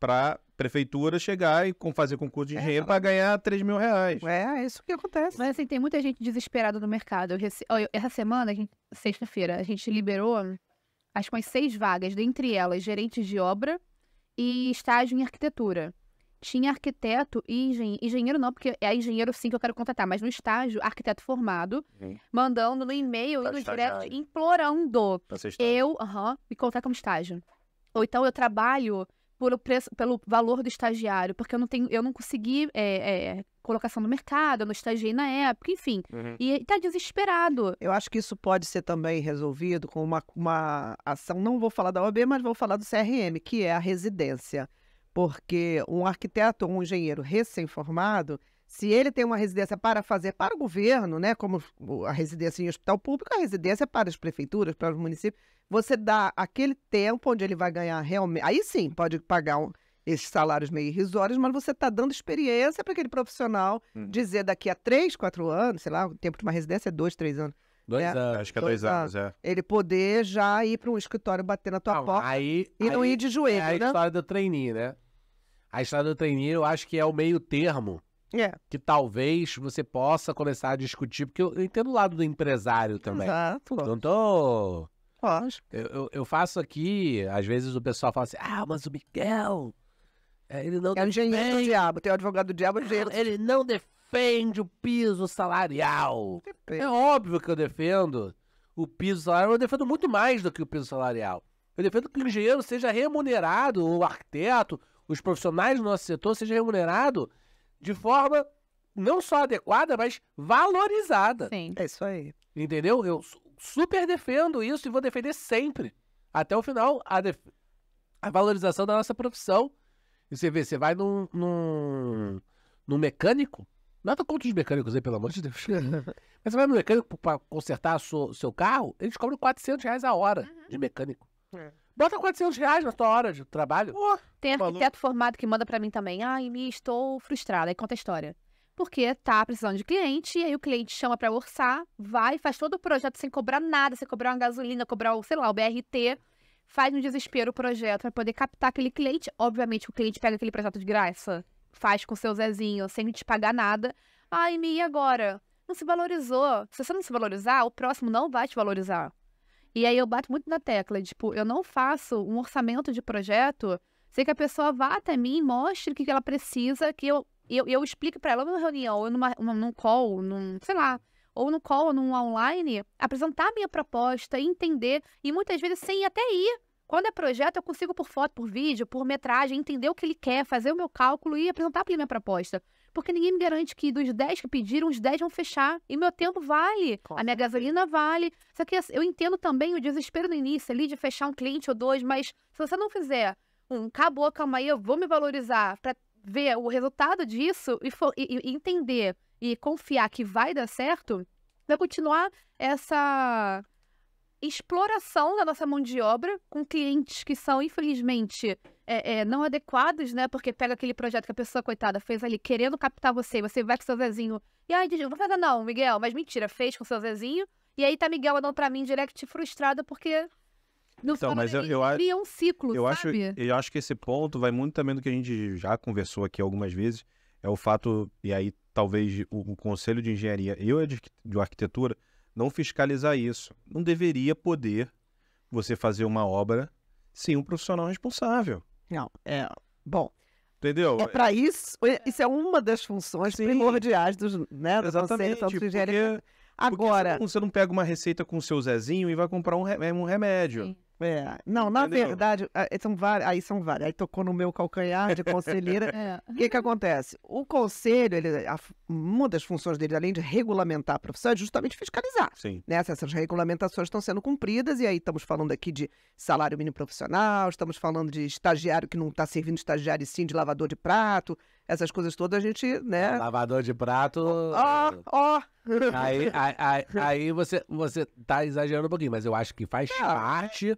para... prefeitura chegar e fazer concurso de engenheiro para ganhar 3 mil reais. É isso que acontece. Mas assim, tem muita gente desesperada no mercado. Essa semana, sexta-feira, a gente liberou acho que umas 6 vagas, dentre elas gerentes de obra e estágio em arquitetura. Tinha arquiteto e engenheiro não, porque é engenheiro sim que eu quero contratar, mas no estágio, arquiteto formado, mandando no e-mail e no direto, implorando. Me contratar como estágio. Ou então eu trabalho... pelo valor do estagiário, porque eu não consegui colocação no mercado, eu não estagiei na época, enfim. E está desesperado. Eu acho que isso pode ser também resolvido com uma ação, não vou falar da OAB, mas vou falar do CRM, que é a residência. Porque um arquiteto ou um engenheiro recém-formado, se ele tem uma residência para fazer para o governo, né, como a residência em hospital público, a residência para as prefeituras, para os municípios, você dá aquele tempo onde ele vai ganhar realmente... Aí sim, pode pagar esses salários meio irrisórios, mas você está dando experiência para aquele profissional dizer daqui a 3, 4 anos, sei lá, o tempo de uma residência é 2, 3 anos. 2 anos. Acho que é 2 anos, Ele poder já ir para um escritório bater na tua porta não ir de joelho, né? É a história do trainee, né? A história do trainee eu acho que é o meio termo. Que talvez você possa começar a discutir, porque eu entendo o lado do empresário também. Exato. Não tô... Lógico. Eu faço aqui, às vezes o pessoal fala assim, mas o Miguel, ele não defende... É o engenheiro do diabo, tem o advogado do diabo, ele não defende o piso salarial. É óbvio que eu defendo o piso salarial, eu defendo muito mais do que o piso salarial. Eu defendo que o engenheiro seja remunerado, o arquiteto, os profissionais do nosso setor sejam remunerados de forma não só adequada, mas valorizada. Sim. É isso aí. Entendeu? Eu super defendo isso e vou defender sempre, até o final, a valorização da nossa profissão. E você vê, você vai num mecânico, nada contra os mecânicos aí, pelo amor de Deus, mas você vai no mecânico para consertar seu carro, eles cobram 400 reais a hora de mecânico. Bota 400 reais na tua hora de trabalho. Tem arquiteto formado que manda pra mim também. Estou frustrada. Aí conta a história. Porque tá precisando de cliente, e aí o cliente chama pra orçar, vai, faz todo o projeto sem cobrar nada, sem cobrar uma gasolina, cobrar, sei lá, o BRT, faz no desespero o projeto pra poder captar aquele cliente. Obviamente o cliente pega aquele projeto de graça, faz com seu Zezinho, sem te pagar nada. E agora? Não se valorizou. Se você não se valorizar, o próximo não vai te valorizar. E aí eu bato muito na tecla, tipo, eu não faço um orçamento de projeto sem que a pessoa vá até mim, mostre o que ela precisa, que eu explique pra ela numa reunião, ou num call, sei lá, ou no call, ou num online, apresentar a minha proposta, entender, e muitas vezes sem até ir. Quando é projeto, eu consigo por foto, por vídeo, por metragem, entender o que ele quer, fazer o meu cálculo e apresentar pra ele a minha proposta. Porque ninguém me garante que dos 10 que pediram, os 10 vão fechar. E meu tempo vale, a minha gasolina vale. Só que eu entendo também o desespero no início ali de fechar um cliente ou dois, mas se você não fizer acabou, calma aí, eu vou me valorizar pra ver o resultado disso e entender e confiar que vai dar certo, vai continuar essa exploração da nossa mão de obra com clientes que são, infelizmente, não adequados, né? Porque pega aquele projeto que a pessoa, coitada, fez ali querendo captar você, e você vai com seu Zezinho, e aí diz, não vou fazer não, Miguel, mas mentira, fez com seu Zezinho, e aí tá Miguel mandando pra mim direct frustrada porque... No então, mas eu cria um ciclo, sabe? Eu acho que esse ponto vai muito também do que a gente já conversou aqui algumas vezes, é o fato, e aí talvez o Conselho de Engenharia e o de Arquitetura não fiscalizar isso. Não deveria poder você fazer uma obra sem um profissional responsável. Não, é... Bom... Entendeu? É para isso é uma das funções Sim. primordiais dos, né, do Conselho de Engenharia... Porque... Agora, você não pega uma receita com o seu Zezinho e vai comprar um remédio. É. Não, na Entendeu? Verdade, são várias. Aí tocou no meu calcanhar de conselheira. O que acontece? O conselho, uma das funções dele, além de regulamentar a profissão, é justamente fiscalizar. Sim. Né? Se essas regulamentações estão sendo cumpridas, e aí estamos falando aqui de salário mínimo profissional, estamos falando de estagiário que não está servindo de estagiário, e sim de lavador de prato, essas coisas todas a gente, né? Lavador de prato... Aí você tá exagerando um pouquinho, mas eu acho que faz parte...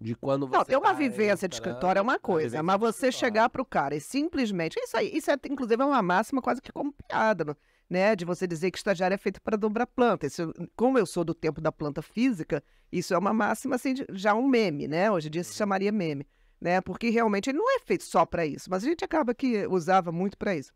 De quando você não, ter uma vivência de escritório é uma coisa, mas você chegar pro cara e simplesmente... Isso é, inclusive, é uma máxima quase que como piada, né? De você dizer que estagiário é feito para dobrar planta. Isso, como eu sou do tempo da planta física, isso é uma máxima, assim, já um meme, né? Hoje em dia se chamaria meme, né? Porque realmente ele não é feito só para isso, mas a gente acaba que usava muito para isso.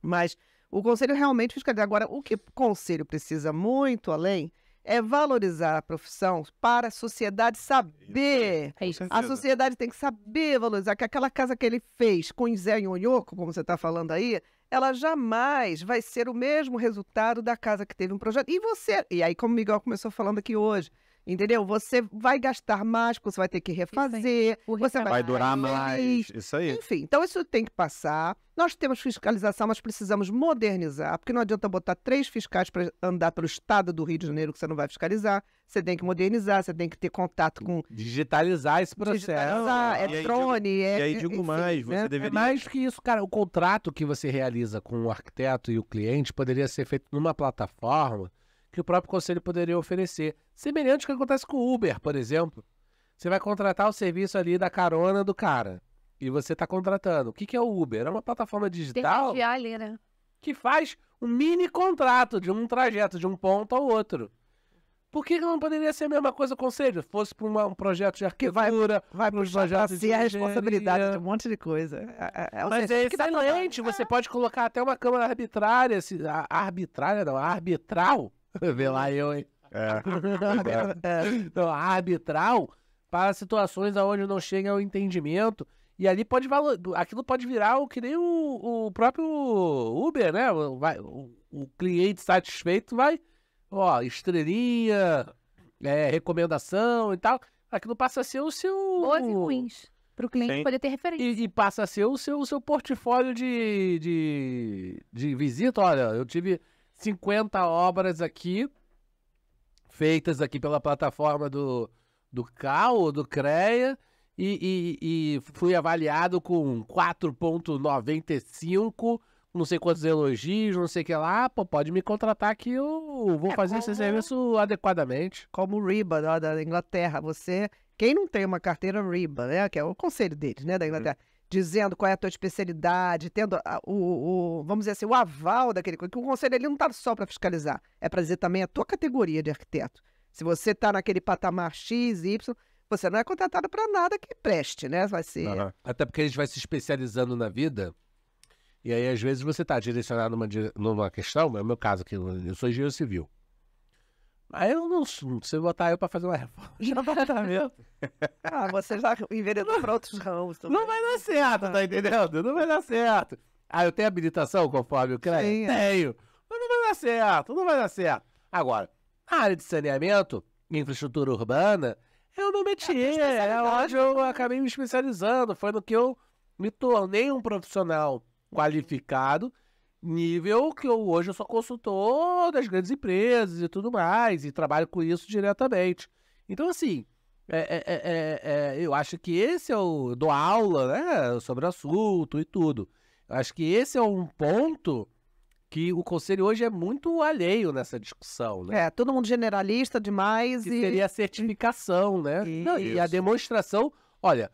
Mas o conselho realmente fiscaliza. Agora, o que o conselho precisa muito além... é valorizar a profissão para a sociedade saber. A sociedade tem que saber valorizar que aquela casa que ele fez com Zé Nhonhoco, como você está falando aí, ela jamais vai ser o mesmo resultado da casa que teve um projeto. E você, e aí como o Miguel começou falando aqui hoje, entendeu? Você vai gastar mais, porque você vai ter que refazer, você vai durar mais, isso aí. Enfim, então isso tem que passar. Nós temos fiscalização, mas precisamos modernizar, porque não adianta botar 3 fiscais para andar pelo estado do Rio de Janeiro que você não vai fiscalizar. Você tem que modernizar, você tem que ter contato com... Digitalizar esse processo. Digitalizar, é drone, enfim, você deveria... Mais que isso, cara, o contrato que você realiza com o arquiteto e o cliente poderia ser feito numa plataforma que o próprio conselho poderia oferecer. Semelhante ao que acontece com o Uber, por exemplo. Você vai contratar o serviço ali da carona do cara. E você está contratando. O que é o Uber? É uma plataforma digital que faz um mini contrato de um trajeto de um ponto ao outro. Por que não poderia ser a mesma coisa o conselho? Fosse para um projeto de arquitetura, vai para um projeto de engenharia. A responsabilidade de um monte de coisa. Mas é excelente. Você pode colocar até uma câmara arbitrária. Arbitral. Vê lá eu, hein? Então, arbitral para situações onde não chega ao entendimento. E ali pode aquilo pode virar que nem o próprio Uber, né? O cliente satisfeito vai, ó, estrelinha, recomendação e tal. Aquilo passa a ser o seu... Boas e ruins, para o cliente poder ter referência. E passa a ser o seu portfólio de visita. Olha, eu tive 50 obras aqui, feitas aqui pela plataforma do CAU, do CREA, e fui avaliado com 4,95, não sei quantos elogios, não sei o que lá. Pô, pode me contratar que eu vou fazer esse serviço adequadamente. Como o RIBA da Inglaterra, quem não tem uma carteira RIBA, né, que é o conselho deles, né, da Inglaterra, dizendo qual é a tua especialidade, tendo vamos dizer assim, o aval daquele... Que o conselho ele não está só para fiscalizar, é para dizer também a tua categoria de arquiteto. Se você está naquele patamar X, Y, você não é contratado para nada que preste, né? Vai ser... Uhum. Até porque a gente vai se especializando na vida, e aí às vezes você está direcionado numa questão, é o meu caso aqui, eu sou engenheiro civil. Aí eu não sei, se eu botar eu pra fazer uma reforma de apartamento. Você já enveredou pra outros ramos também. Não vai dar certo, tá entendendo? Não vai dar certo. Eu tenho habilitação conforme o CREA? Tenho. Mas não vai dar certo, não vai dar certo. Agora, a área de saneamento, infraestrutura urbana, eu não meti. É onde eu acabei me especializando. Foi no que eu me tornei um profissional qualificado. Nível que hoje eu sou consultor das grandes empresas e tudo mais, e trabalho com isso diretamente. Então, assim, eu acho que esse eu dou aula, né, sobre assunto e tudo. Acho que esse é um ponto que o conselho hoje é muito alheio nessa discussão, né? É, todo mundo generalista demais que seria a certificação, né? Não, e a demonstração, olha,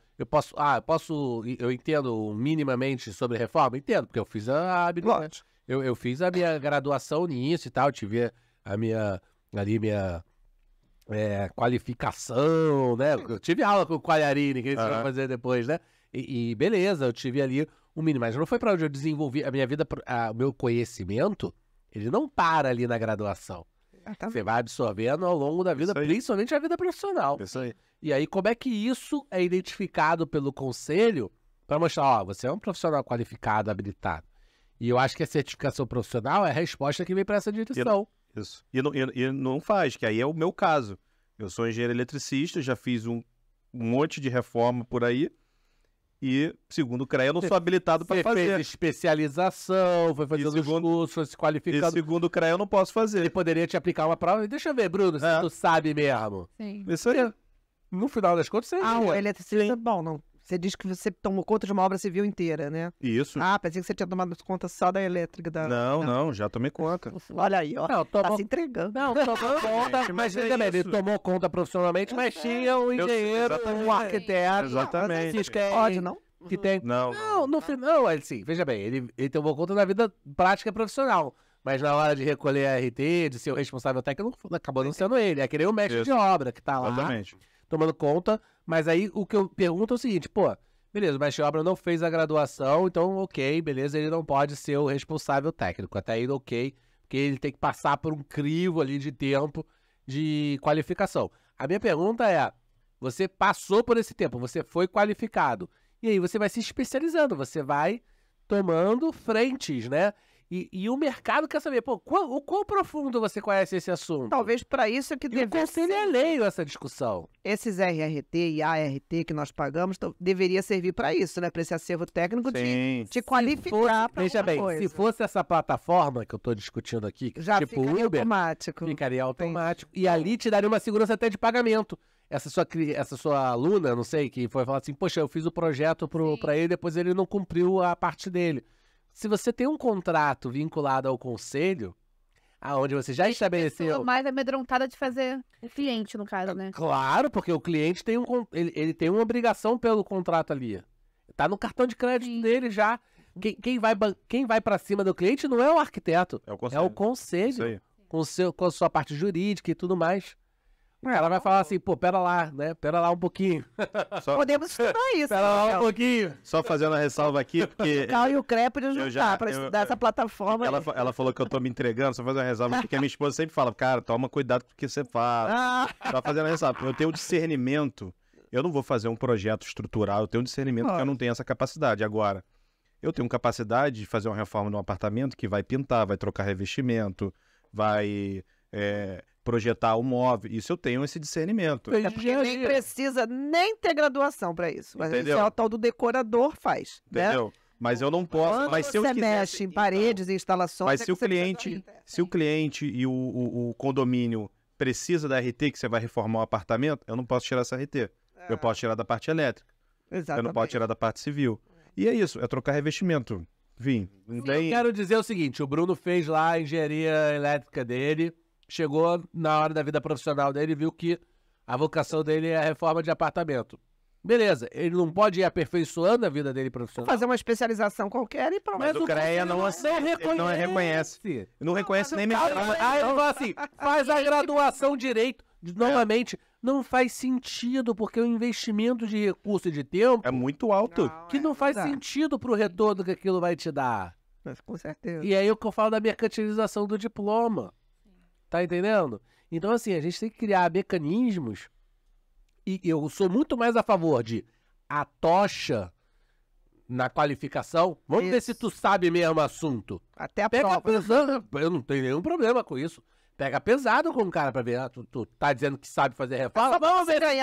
eu entendo minimamente sobre reforma, entendo, porque eu fiz a AB, né? Eu fiz a minha graduação nisso e tal, tive a minha qualificação, né? Eu tive aula com o Qualharini, que eles vão fazer depois, né? E beleza, eu tive ali um mínimo, mas não foi para onde eu desenvolvi a minha vida, o meu conhecimento, ele não para ali na graduação. Ah, tá. Você vai absorvendo ao longo da vida, principalmente a vida profissional. Isso aí. E aí, como é que isso é identificado pelo conselho para mostrar, ó, você é um profissional qualificado, habilitado. E eu acho que a certificação profissional é a resposta que vem para essa direção. Isso. E não faz, que aí é o meu caso. Eu sou engenheiro eletricista, já fiz um monte de reforma por aí. E, segundo o CREA, eu não sou habilitado para fazer. Fez especialização, foi fazendo os cursos, foi se qualificando. E, segundo o CREA, eu não posso fazer. Ele poderia te aplicar uma prova. Deixa eu ver, Bruno, se tu sabe mesmo. Sim. Isso aí. No final das contas, você... Ah, o eletricista é bom, não. Você diz que você tomou conta de uma obra civil inteira, né? Isso. Ah, pensei que você tinha tomado conta só da elétrica. Não, já tomei conta. Olha aí, ó. Não, tá se entregando. Não, tomou conta, gente, mas ele também tomou conta profissionalmente, mas tinha um engenheiro, um arquiteto. Exatamente. Pode, não? Que tem... Não, no final, assim, veja bem, ele tomou conta da vida prática profissional, mas na hora de recolher a RT, de ser o responsável técnico, acabou não sendo ele. É que nem o mestre de obra que tá lá. Exatamente. Tomando conta, mas aí o que eu pergunto é o seguinte, pô, beleza, o mestre de obra não fez a graduação, então ok, beleza, ele não pode ser o responsável técnico, até aí ok, porque ele tem que passar por um crivo ali de tempo de qualificação. A minha pergunta é, você passou por esse tempo, você foi qualificado, e aí você vai se especializando, você vai tomando frentes, né? E o mercado quer saber, pô, o quão profundo você conhece esse assunto? Talvez para isso é que deve ser. O conselho é alheio a essa discussão. Esses RRT e ART que nós pagamos deveria servir para isso, né? Para esse acervo técnico de te qualificar para alguma coisa. Se fosse essa plataforma que eu estou discutindo aqui, já tipo Uber, ficaria automático. E ali te daria uma segurança até de pagamento. Essa sua aluna, não sei, que foi falar assim, poxa, eu fiz o projeto para ele, depois ele não cumpriu a parte dele. Se você tem um contrato vinculado ao conselho, aonde você já estabeleceu... Estou mais amedrontada de fazer o cliente, no caso, né? Claro, porque o cliente tem ele tem uma obrigação pelo contrato ali. Tá no cartão de crédito dele já. Quem vai para cima do cliente não é o arquiteto. É o conselho. É o conselho. Com a sua parte jurídica e tudo mais. Ela vai falar assim, pô, pera lá, né? Pera lá um pouquinho. Podemos estudar isso. Pera lá um pouquinho. Só fazendo a ressalva aqui, porque... O CAU e o CREA podiam juntar para estudar essa plataforma. Ela falou que eu tô me entregando, só fazendo a ressalva, porque a minha esposa sempre fala, cara, toma cuidado com o que você fala. Só fazendo a ressalva. Eu tenho discernimento. Eu não vou fazer um projeto estrutural, eu tenho discernimento que eu não tenho essa capacidade. Agora, eu tenho capacidade de fazer uma reforma de um apartamento que vai pintar, vai trocar revestimento, vai... projetar um móvel, isso eu tenho esse discernimento. É porque nem precisa nem ter graduação para isso. Mas isso é o tal do decorador faz. Entendeu? Né? Mas eu não posso. Quando mas se você eu quiser, mexe em paredes e instalações. Mas se o cliente e o condomínio precisa da RT, que você vai reformar o apartamento, eu não posso tirar essa RT. Eu posso tirar da parte elétrica. Exatamente. Eu não posso tirar da parte civil. E é isso, é trocar revestimento. Eu quero dizer o seguinte, o Bruno fez lá a engenharia elétrica dele, chegou na hora da vida profissional dele e viu que a vocação dele é a reforma de apartamento. Beleza, ele não pode ir aperfeiçoando a vida dele profissional. Fazer uma especialização qualquer e pronto. Mas o CREA não reconhece. Não reconhece nem mestrado. Aí ele fala assim, faz a graduação direito. Novamente, não faz sentido, porque o investimento de recurso e de tempo... É muito alto. Não faz sentido pro retorno que aquilo vai te dar. Mas, com certeza. E aí é o que eu falo da mercantilização do diploma. Tá entendendo? Então, assim, a gente tem que criar mecanismos, e eu sou muito mais a favor de atocha na qualificação. Vamos ver se tu sabe mesmo o assunto. Até a prova. Pesado, eu não tenho nenhum problema com isso. Pega pesado com o cara pra ver. Ah, tu tá dizendo que sabe fazer reforma? Vamos ver se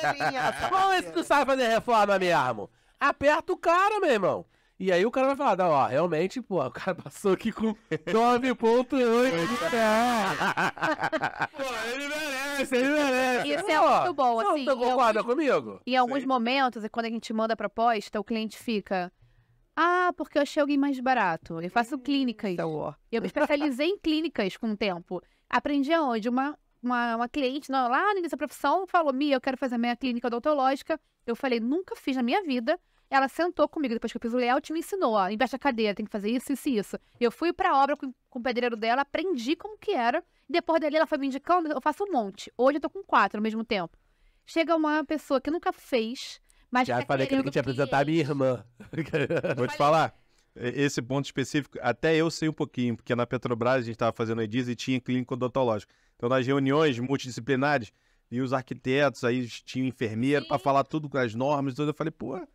tu sabe. Vamos ver se tu sabe fazer reforma mesmo. Aperta o cara, meu irmão. E aí o cara vai falar, não, ó, realmente, pô, o cara passou aqui com 9,8. Pô, ele merece. Isso é muito bom, assim. Você concorda comigo? Em alguns momentos, quando a gente manda a proposta, o cliente fica... Ah, porque eu achei alguém mais barato. Eu faço clínicas. Eu me especializei em clínicas com o tempo. Aprendi aonde? Uma cliente lá no início da profissão falou, Mia, eu quero fazer a minha clínica odontológica. Eu falei, nunca fiz na minha vida. Ela sentou comigo depois que eu fiz o layout e me ensinou, ó, embaixo da cadeira, tem que fazer isso, isso e isso. Eu fui pra obra com o pedreiro dela, aprendi como que era. Depois dali ela foi me indicando, eu faço um monte. Hoje eu tô com 4 ao mesmo tempo. Chega uma pessoa que nunca fez, mas já falei que eu tinha que apresentar a minha irmã. Vou te falar. Esse ponto específico, até eu sei um pouquinho, porque na Petrobras a gente estava fazendo a EDIS e tinha clínica odontológica. Então, nas reuniões multidisciplinares, e os arquitetos, aí tinha enfermeiro para falar tudo com as normas, tudo. Eu falei, pô, é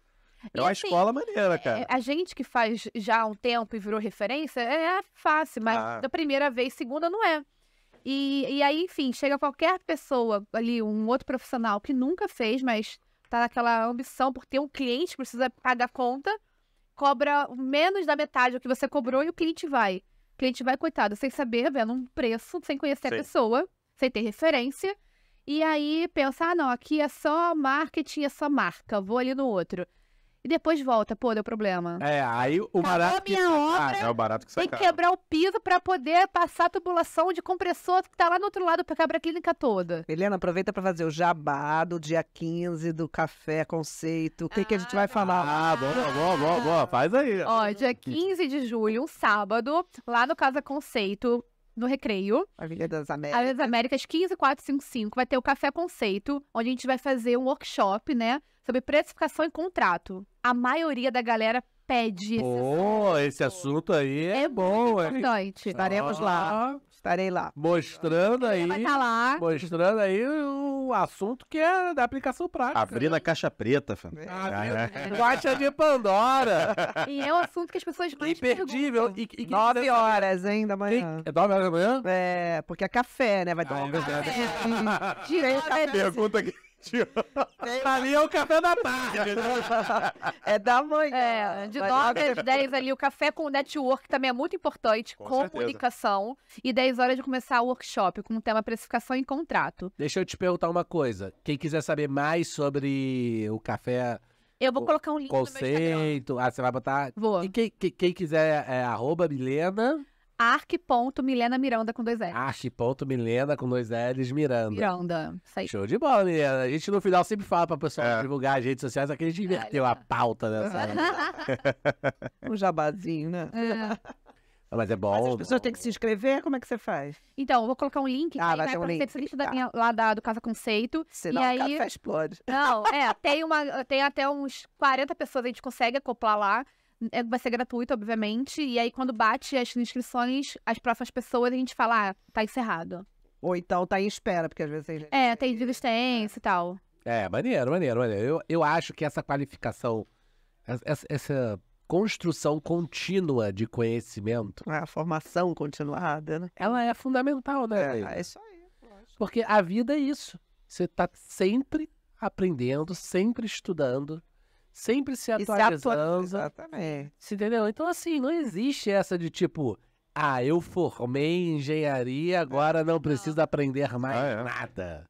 uma escola maneira, cara. A gente que faz já há um tempo e virou referência, é fácil, mas da primeira vez, segunda não é. E aí, enfim, chega qualquer pessoa ali, um outro profissional que nunca fez, mas tá naquela ambição por ter um cliente, precisa pagar conta, cobra menos da metade do que você cobrou e o cliente vai. O cliente vai, coitado, sem saber, vendo um preço, sem conhecer a pessoa, sem ter referência. E aí pensa, ah, não, aqui é só marketing, é só marca, vou ali no outro. E depois volta, pô, deu problema. É, aí o barato que sai. É o barato que sai. Tem que quebrar o piso pra poder passar a tubulação de compressor que tá lá no outro lado pra quebrar a clínica toda. Helena, aproveita pra fazer o jabá do dia 15 do Café Conceito. O que, que a gente vai falar? Boa, faz aí. Ó, dia 15 de julho, um sábado, lá no Casa Conceito, no Recreio. Avenida das Américas. Avenida das Américas, 15455. Vai ter o Café Conceito, onde a gente vai fazer um workshop, né? Sobre precificação e contrato. A maioria da galera pede esse assunto. Esse assunto aí é bom, hein? Importante. Estaremos lá. Estarei lá. Mostrando aí. Vai estar lá. Mostrando aí o assunto que é da aplicação prática. Abrindo a caixa preta, família. Caixa de Pandora. E é um assunto que as pessoas mais imperdível. E 9 horas, hein, da manhã. É 9 horas da manhã? É, porque é café, né? Vai dar uma pergunta aqui. Pra mim é o café da tarde. É da manhã. É, de 9 às 10 ali, o café com o network também é muito importante, comunicação. E 10 horas de começar o workshop com o tema precificação e contrato. Deixa eu te perguntar uma coisa. Quem quiser saber mais sobre o café... Eu vou colocar um link Conceito. No meu Instagram. Ah, você vai botar? Vou. E quem quiser é @Millena... Arc.Millena Miranda com 2 L's. Arc.Millena com 2 L's Miranda. Miranda. Isso aí. Show de bola, Millena. A gente no final sempre fala pra pessoal divulgar as redes sociais, aqui a gente inverteu a pauta nessa. Um jabazinho, né? Mas é bom. Mas as pessoas têm que se inscrever, como é que você faz? Então, eu vou colocar um link que vai aparecer lista lá do Casa Conceito. Senão o café explode. Não, tem até uns 40 pessoas, a gente consegue acoplar lá. Vai ser gratuito, obviamente. E aí, quando bate as inscrições, as próximas pessoas, a gente fala, tá encerrado. Ou então tá em espera, porque às vezes... É, tem desistência e tal. É, maneiro. Eu acho que essa qualificação, essa construção contínua de conhecimento... A formação continuada, né? Ela é fundamental, né? É isso aí, lógico. Porque a vida é isso. Você tá sempre aprendendo, sempre estudando... Sempre se atualizando. Exatamente. Entendeu? Então, assim, não existe essa de tipo, eu formei em engenharia, agora não preciso aprender mais nada.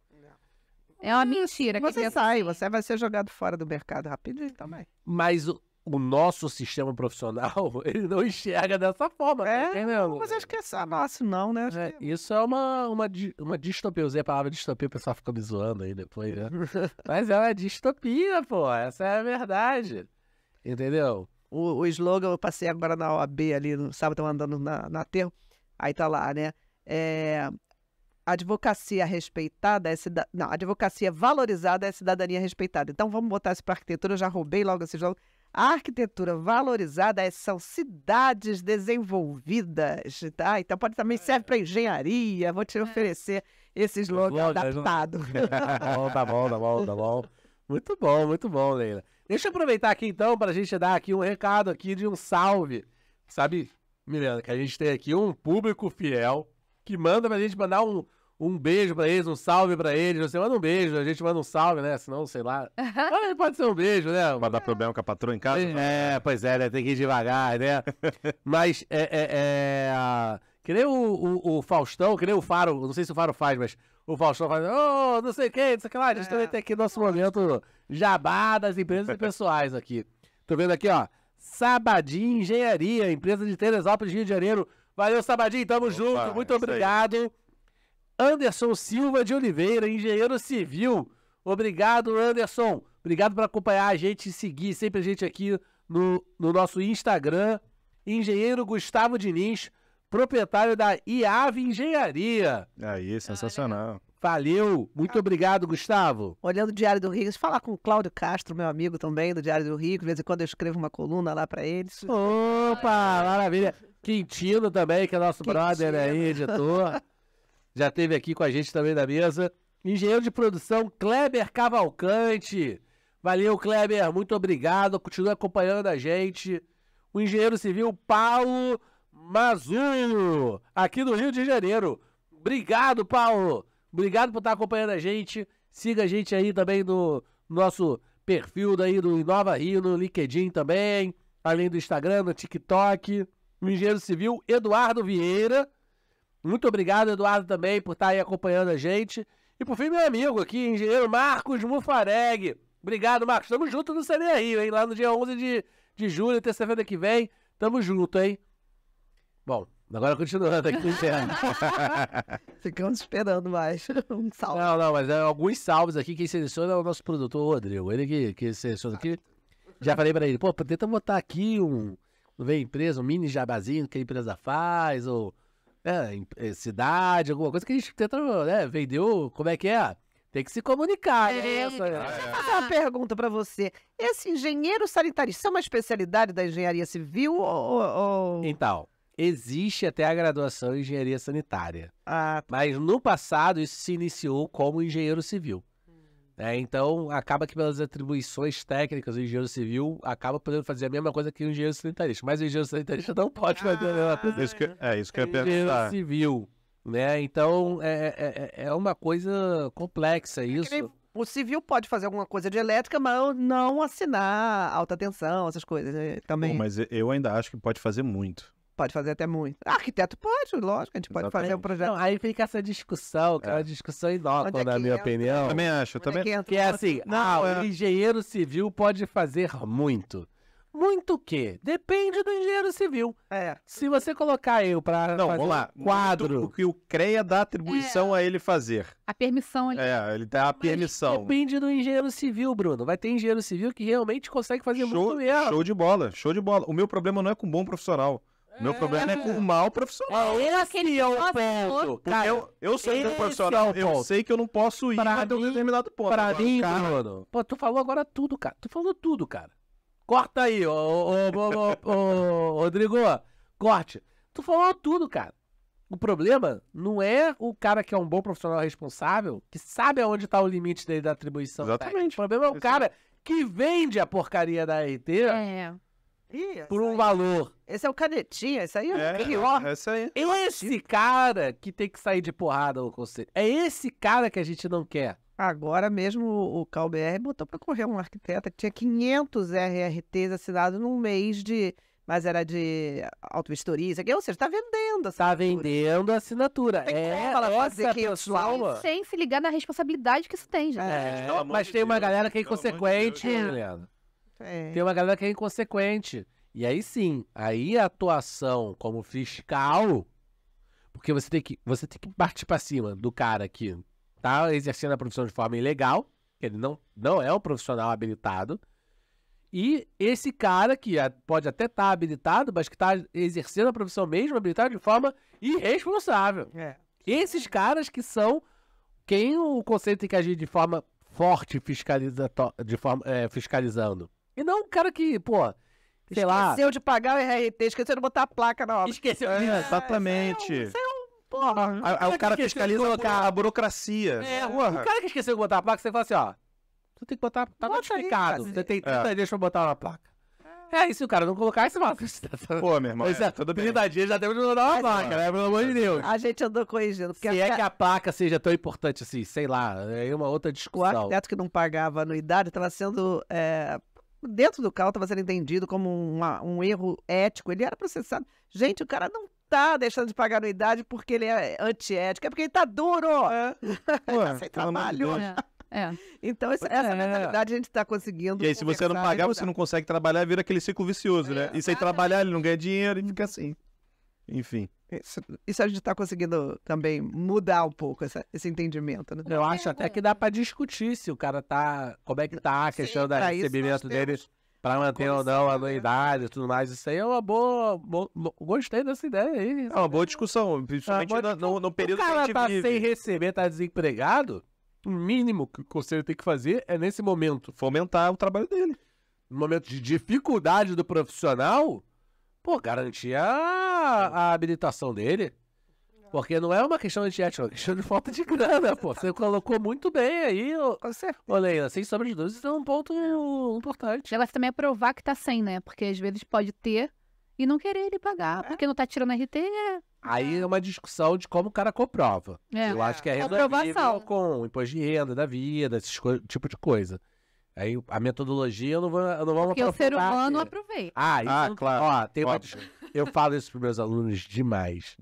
É uma mentira. Você sai, você vai ser jogado fora do mercado rapidinho também. Mas o nosso sistema profissional, ele não enxerga dessa forma. Entendeu? Mas acho que é só nosso, não, né? Isso é uma distopia. Eu usei a palavra distopia, o pessoal fica me zoando aí depois, né? Mas é uma distopia, pô. Essa é a verdade. Entendeu? O slogan, eu passei agora na OAB ali, no sábado, eu andando na terra. Aí tá lá, né? Advocacia respeitada é cidadania. Não, advocacia valorizada é cidadania respeitada. Então vamos botar isso pra arquitetura. Eu já roubei logo esse slogan. A arquitetura valorizada são cidades desenvolvidas, tá? Então pode também serve para engenharia. Vou te oferecer esse slogan adaptado. Tá bom. Muito bom, Leila. Deixa eu aproveitar aqui então para a gente dar aqui um recado aqui de um salve, sabe, Millena? Que a gente tem aqui um público fiel que manda para a gente mandar um beijo pra eles, um salve pra eles. Você manda um beijo, a gente manda um salve, né? Senão, sei lá. Pode ser um beijo, né? Vai dar problema com a patroa em casa? Pois é, né? Tem que ir devagar, né? Mas, que nem o Faustão, que nem o Faro, não sei se o Faro faz, mas o Faustão faz, não sei o que, não sei o que lá. A gente também tem aqui nosso momento jabá das empresas pessoais aqui. Tô vendo aqui, ó. Sabadinho Engenharia, empresa de Teresópolis, Rio de Janeiro. Valeu, Sabadinho, tamo junto, muito obrigado. Aí. Anderson Silva de Oliveira, engenheiro civil. Obrigado, Anderson. Obrigado por acompanhar a gente e seguir sempre a gente aqui no nosso Instagram. Engenheiro Gustavo Diniz, proprietário da IAV Engenharia. Aí, sensacional. Valeu, muito obrigado, Gustavo. Olhando o Diário do Rio, deixa eu falar com o Cláudio Castro, meu amigo também do Diário do Rio, de vez em quando eu escrevo uma coluna lá para eles. Opa, maravilha. Quintino também, que é nosso brother aí, editor. Já esteve aqui com a gente também na mesa. Engenheiro de produção, Kleber Cavalcante. Valeu, Kleber, muito obrigado. Continua acompanhando a gente. O engenheiro civil Paulo Mazulo, aqui do Rio de Janeiro. Obrigado, Paulo. Obrigado por estar acompanhando a gente. Siga a gente aí também no nosso perfil daí do Inova Rio, no LinkedIn também, além do Instagram, no TikTok. O engenheiro civil Eduardo Vieira. Muito obrigado, Eduardo, também por estar aí acompanhando a gente. E por fim, meu amigo aqui, engenheiro Marcos Mufareg. Obrigado, Marcos. Tamo junto no CREA Rio, hein? Lá no dia 11 de julho, terça-feira que vem. Tamo junto, hein? Bom, agora continuando aqui no inferno. Ficamos esperando mais. Um salve. Não, mas alguns salves aqui. Quem seleciona é o nosso produtor, Rodrigo. Ele que seleciona aqui. Já falei pra ele, pô, tenta botar aqui não vem empresa, um mini jabazinho que a empresa faz, ou cidade, alguma coisa que a gente tenta, né, vendeu, como é que é? Tem que se comunicar. Deixa eu fazer uma pergunta pra você. Esse engenheiro sanitarista é uma especialidade da engenharia civil ou... Então... Existe até a graduação em engenharia sanitária. Ah, tá. Mas no passado isso se iniciou como engenheiro civil. Então acaba que pelas atribuições técnicas do engenheiro civil acaba podendo fazer a mesma coisa que o engenheiro sanitarista. Mas o engenheiro sanitarista não pode fazer a mesma coisa. Isso que eu ia pensar. Engenheiro civil. Então é uma coisa complexa isso. O civil pode fazer alguma coisa de elétrica, mas não assinar alta tensão, essas coisas também. Mas eu ainda acho que pode fazer muito. Pode fazer até muito. Arquiteto pode, lógico, a gente pode fazer um projeto. Não, aí fica essa discussão, que é uma discussão inócua, na minha opinião. Eu também acho. Que é assim, o engenheiro civil pode fazer muito. Muito o quê? Depende do engenheiro civil. Se você colocar eu para fazer um quadro... O que o CREA dá atribuição a ele fazer. A permissão. Ele dá a permissão. Depende do engenheiro civil, Bruno. Vai ter engenheiro civil que realmente consegue fazer muito mesmo. Show de bola, show de bola. O meu problema não é com um bom profissional. Meu problema é com o mau profissional. Eu sei que é um profissional, eu sei que eu não posso ir para determinado ponto. Para mim, Bruno. Pô, tu falou agora tudo, cara. Tu falou tudo, cara. Corta aí, Rodrigo. Corte. Tu falou tudo, cara. O problema não é o cara que é um bom profissional responsável, que sabe aonde está o limite dele da atribuição. Exatamente. O problema é o cara que vende a porcaria da RT. Por um valor. Esse é o canetinha, esse aí é o pior. Esse cara que tem que sair de porrada no conselho. É esse cara que a gente não quer. Agora mesmo o CAU-BR botou pra correr um arquiteta que tinha 500 RRTs assinados num mês de... Mas era de auto-vistoria, isso aqui. Ou seja, tá vendendo assinatura. Tá vendendo assinatura. Ela fazer que eu sou. Sem se ligar na responsabilidade que isso tem, gente. Mas tem uma galera que é inconsequente, Helena. Tem uma galera que é inconsequente. E aí sim, aí a atuação como fiscal, porque você tem que partir pra cima do cara que tá exercendo a profissão de forma ilegal, que ele não é um profissional habilitado, e esse cara que pode até estar habilitado, mas que tá exercendo a profissão mesmo habilitada de forma irresponsável. Esses caras que são quem o conselho tem que agir de forma forte fiscalizando. E não o cara que, pô, sei lá... Esqueceu de pagar o RRT, esqueceu de botar a placa na obra. Esqueceu. Exatamente. O cara que fiscaliza a burocracia. O cara que esqueceu de botar a placa, você fala assim, ó, tu tem que botar, tá notificado. Você tem 30 dias pra botar uma placa. Se o cara não colocar, você fala... Pô, meu irmão, tudo bem. 30 dias já temos que botar uma placa, né? Pelo amor de Deus. A gente andou corrigindo. Se é que a placa seja tão importante assim, sei lá, é uma outra discussão. O arquiteto que não pagava anuidade estava sendo... Dentro do CAU estava sendo entendido como um erro ético. Ele era processado. Gente, o cara não tá deixando de pagar anuidade porque ele é antiético. É porque ele tá duro. Sem trabalho. É. Então, essa mentalidade a gente está conseguindo. E aí, se você não pagar, você não consegue trabalhar, vira aquele ciclo vicioso, né? E sem trabalhar, ele não ganha dinheiro e fica assim. Enfim. Isso a gente está conseguindo também mudar um pouco esse entendimento, né? Eu acho até que dá para discutir se o cara tá. Como é que tá a questão do recebimento deles para manter ou não a anuidade e tudo mais. Isso aí é uma boa. Gostei dessa ideia aí. É uma boa discussão, principalmente no período que a gente vive. O cara tá sem receber, tá desempregado. O mínimo que o conselho tem que fazer é, nesse momento, fomentar o trabalho dele. No momento de dificuldade do profissional, pô, garantir a habilitação dele. Porque não é uma questão de ética, é uma questão de falta de grana, pô. Você colocou muito bem aí, ô Leila, sem sombra de dúvida, isso é um ponto importante. O negócio também é provar que tá sem, né? Porque às vezes pode ter e não querer ele pagar. Porque não tá tirando RT, Aí é uma discussão de como o cara comprova. É. Eu acho que é resolvível com imposto de renda da vida, esse tipo de coisa. Aí a metodologia eu não vou porque o ser humano aproveita. Ah, claro. Ó, eu falo isso para os meus alunos demais.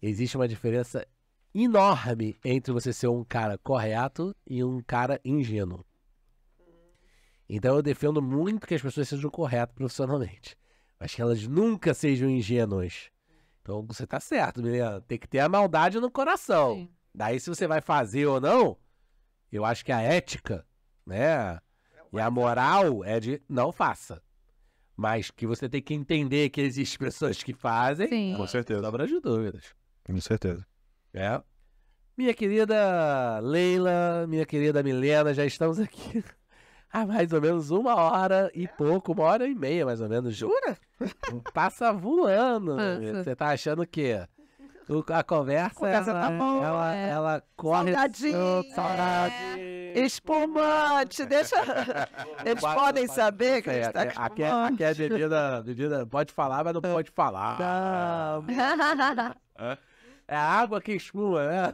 Existe uma diferença enorme entre você ser um cara correto e um cara ingênuo. Então eu defendo muito que as pessoas sejam corretas profissionalmente. Mas que elas nunca sejam ingênuas. Então, você tá certo, Millena. Tem que ter a maldade no coração. Sim. Daí, se você vai fazer ou não, eu acho que a ética, né? E a moral é de não faça. Mas que você tem que entender que existem pessoas que fazem. Sim. Com certeza. Sobra de dúvidas. Com certeza. É. Minha querida Leila, minha querida Millena, já estamos aqui há mais ou menos uma hora e pouco, 1h30 mais ou menos. Jura? Passa voando. Você tá achando o quê? A conversa, tá boa. Ela corre... Saudade. Espumante. Deixa... Eles podem saber que a gente tá com espumante. Aqui é bebida... Pode falar, mas não pode falar. Não. É a água que espuma, né?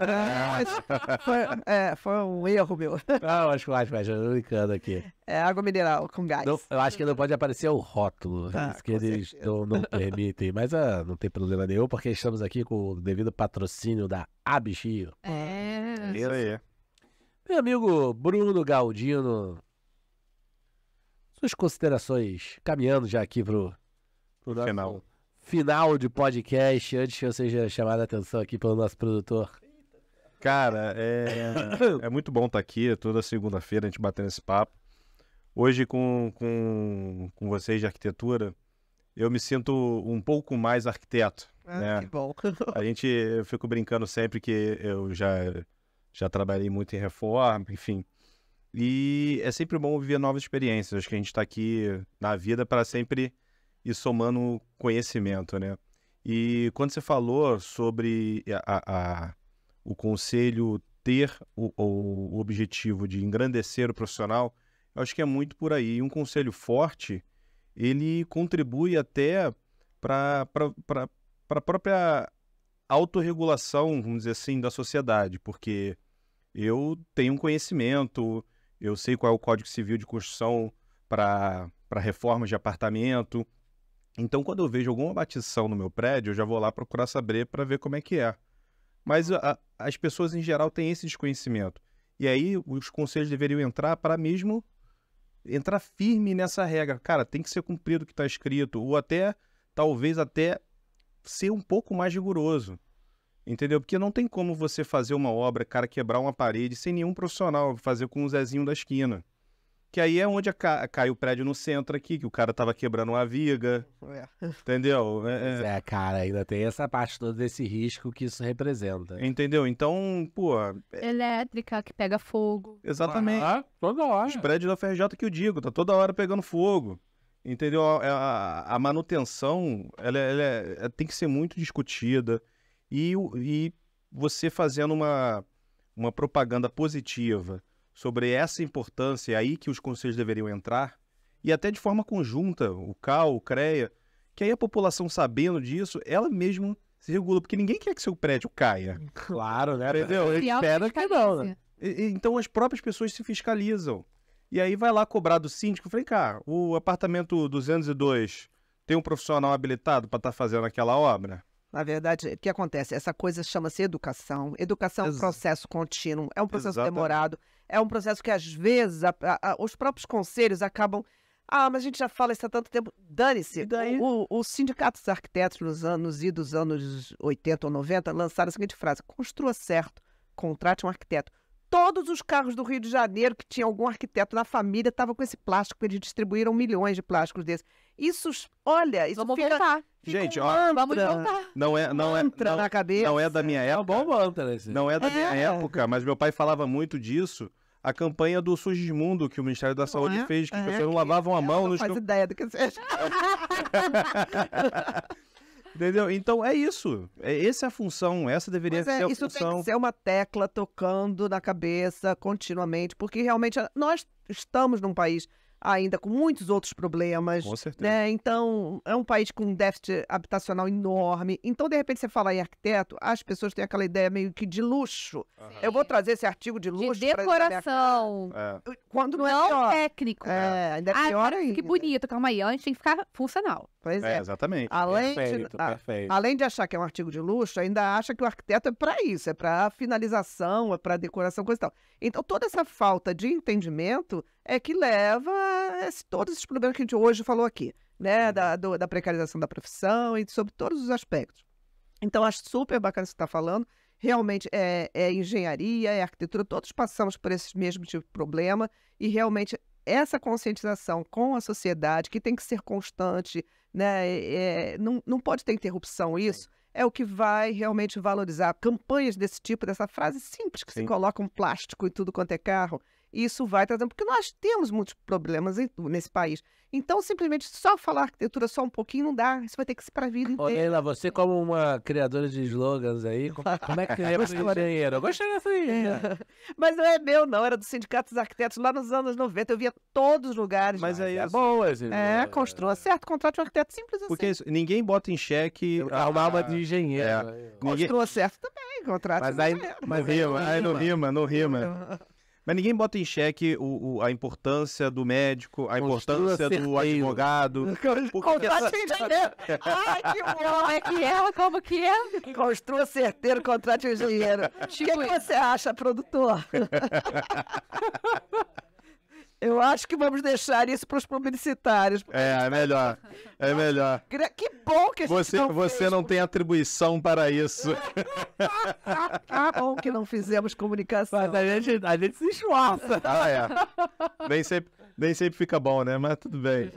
Foi um erro meu. Não, acho que eu tô brincando aqui. É água mineral com gás. Não, eu acho que não pode aparecer o rótulo. Isso que eles não permitem. Mas não tem problema nenhum, porque estamos aqui com o devido patrocínio da AbGio. É. Isso aí. Meu amigo Bruno Galdino, suas considerações, caminhando já aqui pro nosso... Final de podcast, antes que eu seja chamado a atenção aqui pelo nosso produtor. Cara, é muito bom estar aqui, toda segunda-feira a gente batendo esse papo. Hoje com vocês de arquitetura, eu me sinto um pouco mais arquiteto. Né? Que bom. Eu fico brincando sempre que eu já trabalhei muito em reforma, enfim. E é sempre bom viver novas experiências, acho que a gente está aqui na vida para sempre... e somando conhecimento, né? E quando você falou sobre o conselho ter o objetivo de engrandecer o profissional, eu acho que é muito por aí. E um conselho forte, ele contribui até para a própria autorregulação, vamos dizer assim, da sociedade, porque eu tenho um conhecimento, eu sei qual é o Código Civil de Construção para reformas de apartamento. Então, quando eu vejo alguma batição no meu prédio, eu já vou lá procurar saber para ver como é que é. Mas as pessoas, em geral, têm esse desconhecimento. E aí, os conselhos deveriam entrar para mesmo entrar firme nessa regra. Cara, tem que ser cumprido o que está escrito. Ou até, talvez, até ser um pouco mais rigoroso. Entendeu? Porque não tem como você fazer uma obra, cara, quebrar uma parede sem nenhum profissional, fazer com o Zezinho da esquina. Que aí é onde cai o prédio no centro aqui, que o cara tava quebrando uma viga, entendeu? Cara, ainda tem essa parte toda desse risco que isso representa. Entendeu? Então, pô... Elétrica, que pega fogo. Exatamente. Toda hora. Os prédios da FRJ que eu digo, tá toda hora pegando fogo, entendeu? A manutenção, ela tem que ser muito discutida e você fazendo uma propaganda positiva sobre essa importância aí que os conselhos deveriam entrar, e até de forma conjunta, o CAU, o CREA, que aí a população sabendo disso, ela mesma se regula, porque ninguém quer que seu prédio caia. Claro, né? Entendeu? Eu espero que não, né? Então as próprias pessoas se fiscalizam. E aí vai lá cobrar do síndico, falei, cara, o apartamento 202 tem um profissional habilitado para estar fazendo aquela obra? Na verdade, o que acontece? Essa coisa chama-se educação. Educação é um processo contínuo, é um processo demorado, é um processo que, às vezes, os próprios conselhos acabam... Ah, mas a gente já fala isso há tanto tempo. Dane-se. O Sindicato dos Arquitetos, nos anos 80 ou 90, lançaram a seguinte frase: construa certo, contrate um arquiteto. Todos os carros do Rio de Janeiro que tinha algum arquiteto na família estavam com esse plástico, eles distribuíram milhões de plásticos desses. Isso, olha, isso vamos fica... Gente, ó, vamos voltar. Não é na cabeça. Não é da minha época. É um bom mantra esse. Não é da minha época, mas meu pai falava muito disso. A campanha do Sugismundo que o Ministério da Saúde fez, que as pessoas não lavavam a mão nos... Não faz ideia do que seja. Entendeu? Então é isso. Essa é a função, essa deveria ser a função. Isso tem que ser uma tecla tocando na cabeça continuamente, porque realmente nós estamos num país ainda com muitos outros problemas. Com certeza. Né? Então é um país com um déficit habitacional enorme. Então, de repente, você fala em arquiteto, as pessoas têm aquela ideia meio que de luxo. Uhum. Eu vou trazer esse artigo de luxo. De decoração. Quando não é pior. Técnico. É, ainda é pior ainda. Que bonito, calma aí. Antes tem que ficar funcional. Pois é. Exatamente. Além de achar que é um artigo de luxo, ainda acha que o arquiteto é para isso, é para finalização, é para decoração, coisa e tal. Então, toda essa falta de entendimento é que leva a todos esses problemas que a gente hoje falou aqui, né? Da precarização da profissão e sobre todos os aspectos. Então, acho super bacana isso que você está falando. Realmente é engenharia, é arquitetura, todos passamos por esse mesmo tipo de problema e realmente... Essa conscientização com a sociedade, que tem que ser constante, né? Não pode ter interrupção isso, é o que vai realmente valorizar campanhas desse tipo, dessa frase simples que se coloca um plástico e tudo quanto é carro. Isso vai trazendo, porque nós temos muitos problemas nesse país. Então, simplesmente, só falar arquitetura só um pouquinho não dá. Isso vai ter que ser para a vida inteira. Leila, você como uma criadora de slogans aí, como é que é para o engenheiro? Eu gostei dessa ideia. Mas não é meu, não. Era do Sindicato dos Arquitetos lá nos anos 90. Eu via todos os lugares. Mas aí é boa. Construa certo, contrate um arquiteto simples assim. Porque isso, ninguém bota em xeque a alma de engenheiro. Construa certo também, contrate um engenheiro. Mas aí não rima, não rima. Mas ninguém bota em xeque a importância do médico, a importância do advogado. Contrate o engenheiro. Ai, que bom. É que ela, como que é? Construa certeiro, contrate o engenheiro. O que você acha, produtor? Eu acho que vamos deixar isso para os publicitários. É melhor. É melhor. Que bom que a gente Você não tem atribuição para isso. Que bom que não fizemos comunicação. Mas a gente se esforça. Nem sempre fica bom, né? Mas tudo bem.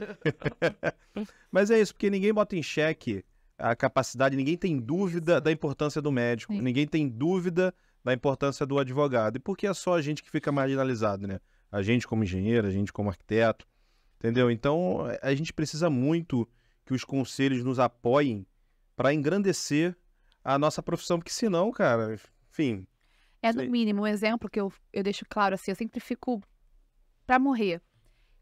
Mas é isso, porque ninguém bota em xeque a capacidade, ninguém tem dúvida da importância do médico, ninguém tem dúvida da importância do advogado. E por que é só a gente que fica marginalizado, né? A gente como engenheiro, a gente como arquiteto, entendeu? Então, a gente precisa muito que os conselhos nos apoiem para engrandecer a nossa profissão, porque senão, cara, enfim... É no mínimo, um exemplo que eu deixo claro, assim, eu sempre fico para morrer.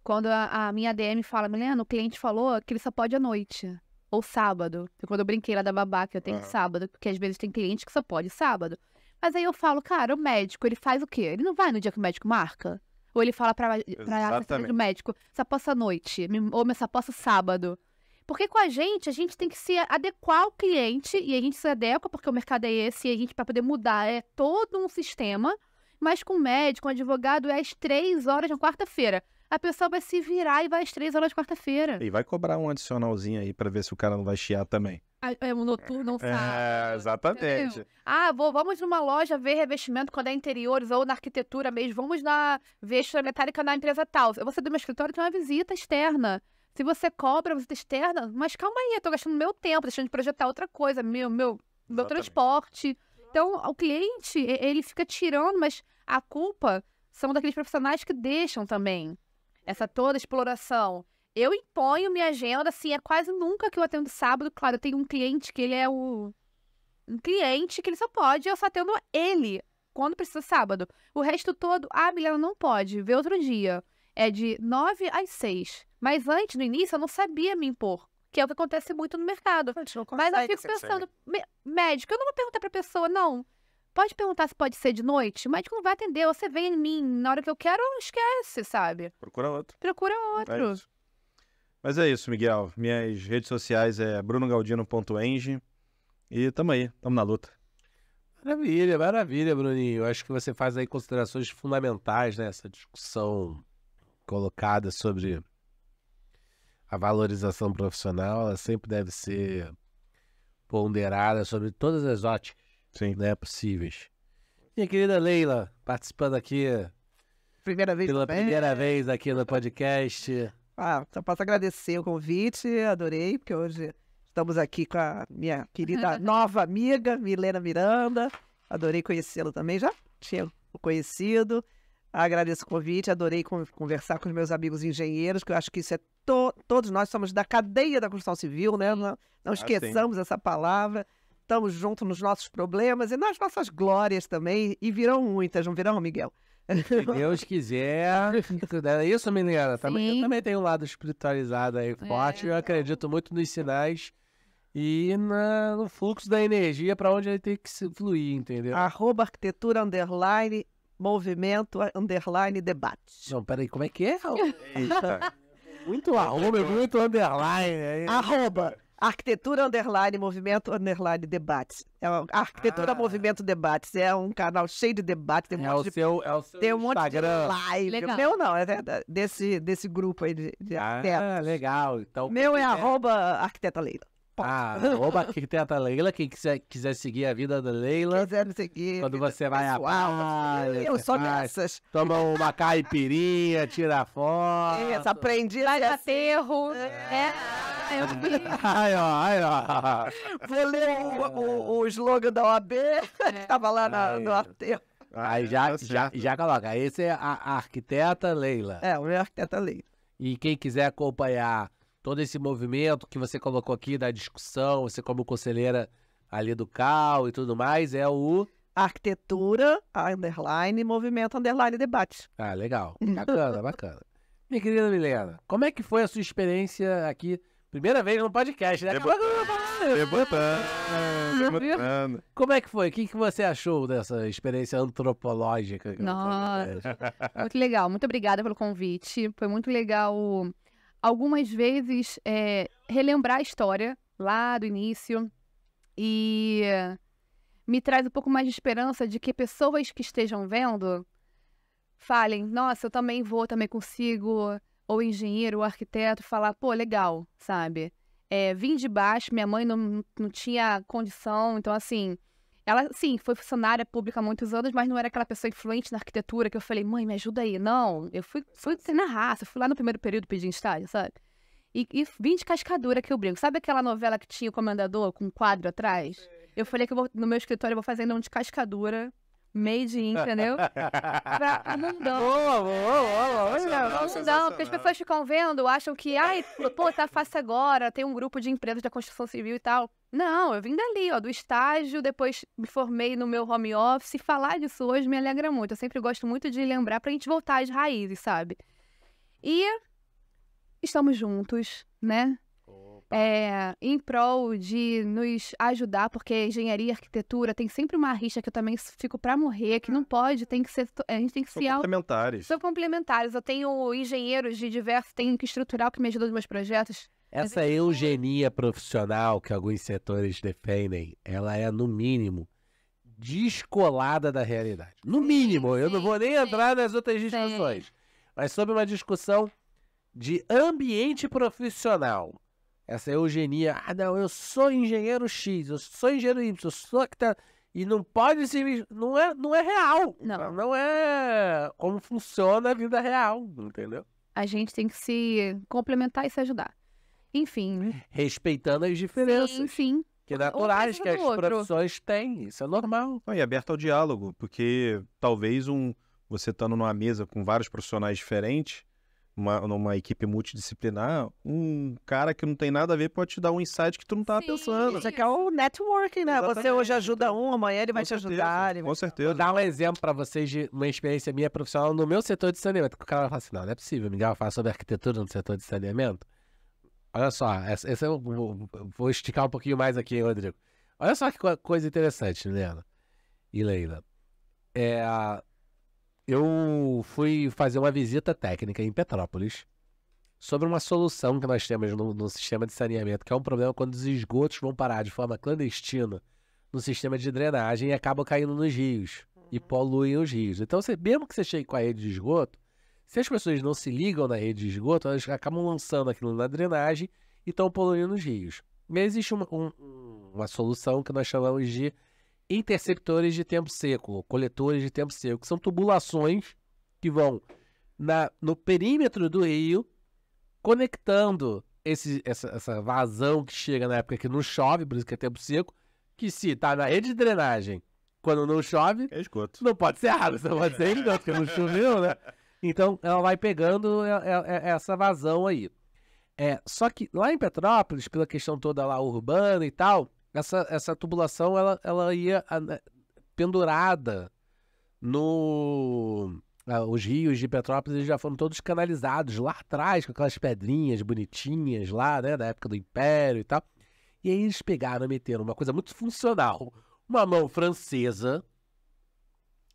Quando a minha DM fala, Millena, o cliente falou que ele só pode à noite, ou sábado. Porque quando eu brinquei lá da babá, que eu tenho sábado, porque às vezes tem cliente que só pode sábado. Mas aí eu falo, cara, o médico, ele faz o quê? Ele não vai no dia que o médico marca? Ou ele fala para o médico, só posso à noite, ou só posso sábado. Porque com a gente tem que se adequar ao cliente, e a gente se adequa porque o mercado é esse, e a gente, para poder mudar, é todo um sistema. Mas com o médico, com o advogado, é às 3 horas na quarta-feira. A pessoa vai se virar e vai às 3 horas na quarta-feira. E vai cobrar um adicionalzinho aí para ver se o cara não vai chiar também. É um noturno, não sabe. É, exatamente. Vamos numa loja ver revestimento quando é interiores ou na arquitetura mesmo. Vamos ver estrutura metálica na empresa tal. Eu vou sair do meu escritório e tem uma visita externa. Se você cobra uma visita externa, mas calma aí, eu tô gastando meu tempo, deixando de projetar outra coisa, meu transporte. Então, o cliente, ele fica tirando, mas a culpa são daqueles profissionais que deixam também essa toda exploração. Eu imponho minha agenda, assim, é quase nunca que eu atendo sábado. Claro, eu tenho um cliente que ele é um cliente que ele só pode, eu só atendo ele quando precisa sábado. O resto todo, Millena não pode, vê outro dia. É de 9 às 6. Mas antes, no início, eu não sabia me impor, que é o que acontece muito no mercado. Mas eu fico pensando, médico, eu não vou perguntar pra pessoa, não. Pode perguntar se pode ser de noite, o médico não vai atender, ou você vem em mim na hora que eu quero, esquece, sabe? Procura outro. Procura outro. Mas é isso, Miguel. Minhas redes sociais é brunogaldino.eng. E tamo aí, tamo na luta. Maravilha, maravilha, Bruninho. Acho que você faz aí considerações fundamentais nessa discussão colocada sobre a valorização profissional. Ela sempre deve ser ponderada sobre todas as óticas, né, possíveis. Minha querida Leila, participando aqui pela primeira vez aqui no podcast. Ah, só posso agradecer o convite, adorei, porque hoje estamos aqui com a minha querida nova amiga, Millena Miranda. Adorei conhecê-la também, já tinha conhecido. Agradeço o convite, adorei conversar com os meus amigos engenheiros, que eu acho que isso é todos nós somos da cadeia da construção civil, né? Não esqueçamos essa palavra. Estamos juntos nos nossos problemas e nas nossas glórias também, e virão muitas, não virão, Miguel? Se Deus quiser. É isso, menina? Eu também tenho um lado espiritualizado aí forte. Eu acredito muito nos sinais e no fluxo da energia para onde ele tem que fluir, entendeu? @arquitetura_movimento_debate. Não, peraí, como é que é? Eita. Muito arroba, muito underline. @arquitetura_movimento_debates. É Arquitetura Movimento Debates. É um canal cheio de debates. Tem um monte de... Tem um monte de live. Legal. Meu não, é desse grupo aí de arquitetos. Ah, legal. Então, meu é @arquitetaleila. @arquitetaleila. Quem quiser seguir a vida da Leila. Quiser seguir. Quando você vai a pau. Eu sou dessas. Toma uma caipirinha, tira foto. Isso, aprendi. Vai a aterro. Vou ler o slogan da OAB, que estava lá no aterro. Aí já coloca. Esse é a Arquiteta Leila. É, o meu Arquiteta Leila. E quem quiser acompanhar todo esse movimento que você colocou aqui da discussão, você como conselheira ali do CAU e tudo mais, é o... @arquitetura_movimento_debate. Ah, legal. Bacana, bacana. Minha querida Millena, como é que foi a sua experiência aqui? Primeira vez no podcast, né? Debutando. Como é que foi? O que você achou dessa experiência antropológica? Nossa, muito legal. Muito obrigada pelo convite. Foi muito legal, algumas vezes, relembrar a história lá do início. E me traz um pouco mais de esperança de que pessoas que estejam vendo falem, nossa, eu também vou, também consigo... ou engenheiro, ou arquiteto, falar, pô, legal, sabe? Vim de baixo, minha mãe não tinha condição, então, assim, ela, sim, foi funcionária pública há muitos anos, mas não era aquela pessoa influente na arquitetura que eu falei, mãe, me ajuda aí. Não, eu fui na raça, fui lá no primeiro período pedir estágio, sabe? E vim de cascadura, que eu brinco. Sabe aquela novela que tinha o comendador com um quadro atrás? Eu falei que eu vou, no meu escritório eu vou fazendo um de cascadura, made in, entendeu? Pra mundão. Boa, porque as pessoas ficam vendo, acham que, ai, pô, tá fácil agora, tem um grupo de empresas da construção civil e tal. Não, eu vim dali, ó, do estágio, depois me formei no meu home office, e falar disso hoje me alegra muito. Eu sempre gosto muito de lembrar pra gente voltar às raízes, sabe? E estamos juntos, né? Em prol de nos ajudar, porque engenharia e arquitetura tem sempre uma rixa que eu também fico pra morrer, que não pode, tem que ser, a gente tem que ser... complementares. São complementares, eu tenho engenheiros de diversos, tenho que estrutural que me ajuda nos meus projetos. Essa eugenia profissional que alguns setores defendem, ela é, no mínimo, descolada da realidade. No mínimo, eu não vou nem entrar nas outras discussões. Mas sobre uma discussão de ambiente profissional. Essa eugenia, ah não, eu sou engenheiro X, eu sou engenheiro Y, eu sou que tá... E não pode ser... Não é real. Não é como funciona a vida real, entendeu? A gente tem que se complementar e se ajudar. Enfim. Respeitando as diferenças. Sim. Que é naturais que as profissões têm, isso é normal. E aberto ao diálogo, porque talvez você estando numa mesa com vários profissionais diferentes, numa equipe multidisciplinar, um cara que não tem nada a ver pode te dar um insight que tu não estava pensando. Isso aqui é o networking, né? Exatamente. Você hoje ajuda um, amanhã ele vai te ajudar. Com certeza. Vou dar um exemplo para vocês de uma experiência minha profissional no meu setor de saneamento. O cara fala assim, não é possível, Miguel fala sobre arquitetura no setor de saneamento. Olha só, essa eu vou esticar um pouquinho mais aqui, hein, Rodrigo. Olha só que coisa interessante, Millena e Leila. Eu fui fazer uma visita técnica em Petrópolis sobre uma solução que nós temos no sistema de saneamento, que é um problema quando os esgotos vão parar de forma clandestina no sistema de drenagem e acabam caindo nos rios e poluem os rios. Então, você, mesmo que você chegue com a rede de esgoto, se as pessoas não se ligam na rede de esgoto, elas acabam lançando aquilo na drenagem e estão poluindo os rios. E existe uma solução que nós chamamos de interceptores de tempo seco, ou coletores de tempo seco, que são tubulações que vão no perímetro do rio, conectando essa vazão que chega na época que não chove, por isso que é tempo seco, que se está na rede de drenagem, quando não chove, é esgoto. Não pode ser água, não pode ser esgoto, porque não choveu, né? Então, ela vai pegando essa vazão aí. Só que lá em Petrópolis, pela questão toda lá urbana e tal, essa tubulação ela ia pendurada no... Os rios de Petrópolis já foram todos canalizados lá atrás, com aquelas pedrinhas bonitinhas lá, né, da época do Império e tal. E aí eles pegaram e meteram uma coisa muito funcional. Uma mão francesa,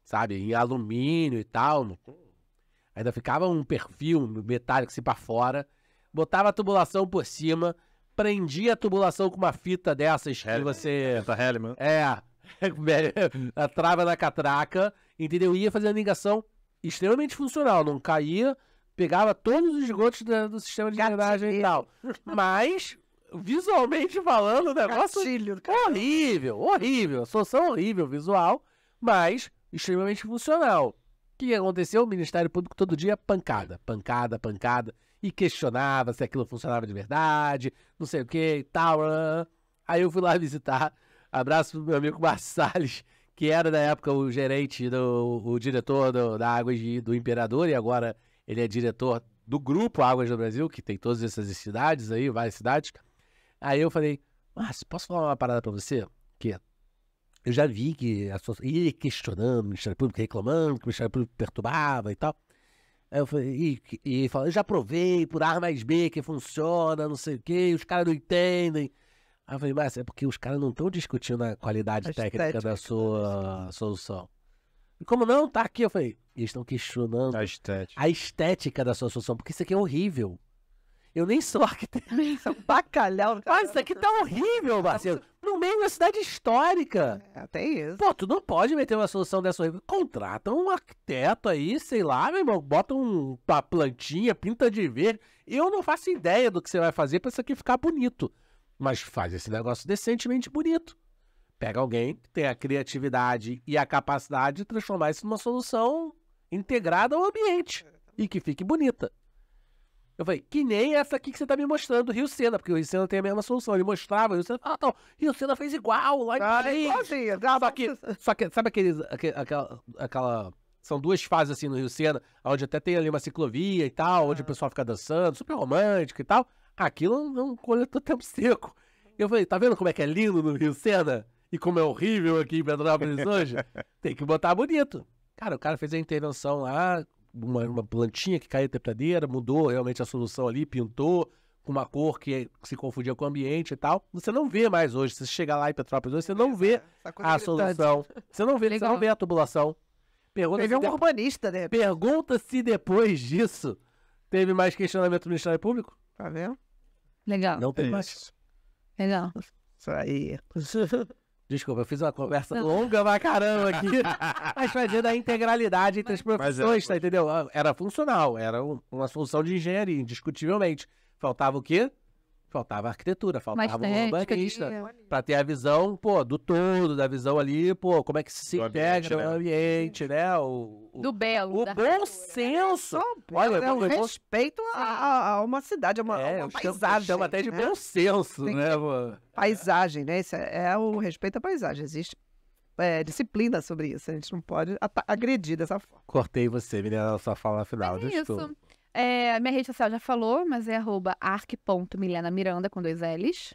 sabe, em alumínio e tal. Ainda ficava um perfil metálico assim pra fora. Botava a tubulação por cima, prendia a tubulação com uma fita dessas que você... A trava da catraca, entendeu? Ia fazendo ligação... extremamente funcional, não caía, pegava todos os esgotos do sistema de drenagem e tal. Mas, visualmente falando, o negócio horrível, solução horrível visual, mas extremamente funcional. O que aconteceu? O Ministério Público todo dia pancada, e questionava se aquilo funcionava de verdade, não sei o que e tal. Aí eu fui lá visitar, abraço pro meu amigo Marçales, que era na época o gerente, o diretor da Águas do Imperador, e agora ele é diretor do grupo Águas do Brasil, que tem todas essas cidades aí, várias cidades. Aí eu falei, Márcio, posso falar uma parada pra você? Que eu já vi que a sua... E questionando o Ministério Público, reclamando que o Ministério Público perturbava e tal. Aí eu falei, eu já provei por A mais B que funciona, não sei o que, os caras não entendem. Aí eu falei, mas é porque os caras não estão discutindo a qualidade técnica da sua solução. E como não? Tá aqui, eu falei. Eles estão questionando a estética da sua solução, porque isso aqui é horrível. Eu nem sou arquiteto. Isso é um bacalhau. Mas isso aqui tá horrível, Marcelo. No meio da cidade histórica. Até isso. Pô, tu não pode meter uma solução dessa horrível. Contrata um arquiteto aí, sei lá, meu irmão. Bota uma plantinha, pinta de verde. Eu não faço ideia do que você vai fazer pra isso aqui ficar bonito. Mas faz esse negócio decentemente bonito. Pega alguém que tem a criatividade e a capacidade de transformar isso numa solução integrada ao ambiente e que fique bonita. Eu falei, que nem essa aqui que você tá me mostrando, Rio Sena, porque o Rio Sena tem a mesma solução. Ele mostrava, o Rio Sena, Rio Sena fez igual lá em Paris. Só que sabe aquela... São duas fases assim no Rio Sena, onde até tem ali uma ciclovia e tal, onde o pessoal fica dançando, super romântico e tal. Aquilo não coletou tempo seco. Eu falei, tá vendo como é que é lindo no Rio Sena? E como é horrível aqui em Petrópolis hoje? Tem que botar bonito. Cara, o cara fez a intervenção lá, uma plantinha que caiu da trepadeira, mudou realmente a solução ali, pintou com uma cor que se confundia com o ambiente e tal. Você não vê mais hoje, se você chegar lá em Petrópolis hoje, você não vê a solução. Você não vê a tubulação. Teve um urbanista, né? Pergunta se depois disso teve mais questionamento do Ministério Público? Tá vendo? Legal. Não tem mais. Legal. Isso aí. Desculpa, eu fiz uma conversa longa pra caramba aqui, mas fazendo a integralidade entre as profissões, tá, entendeu? Era funcional, era uma solução de engenharia, indiscutivelmente. Faltava o quê? Faltava arquitetura, faltava um urbanista pra ter a visão, pô, do todo, da visão ali, pô, como é que se integra o ambiente, né? Do belo. O bom senso. Olha, é um respeito a uma cidade, a uma paisagem. Chama até de bom senso, né? Paisagem, né? Isso é o respeito à paisagem. Existe disciplina sobre isso. A gente não pode agredir dessa forma. Cortei você, menina, sua fala na final. Desculpa. Minha rede social já falou, mas é @arc.milenamiranda, com 2 L's.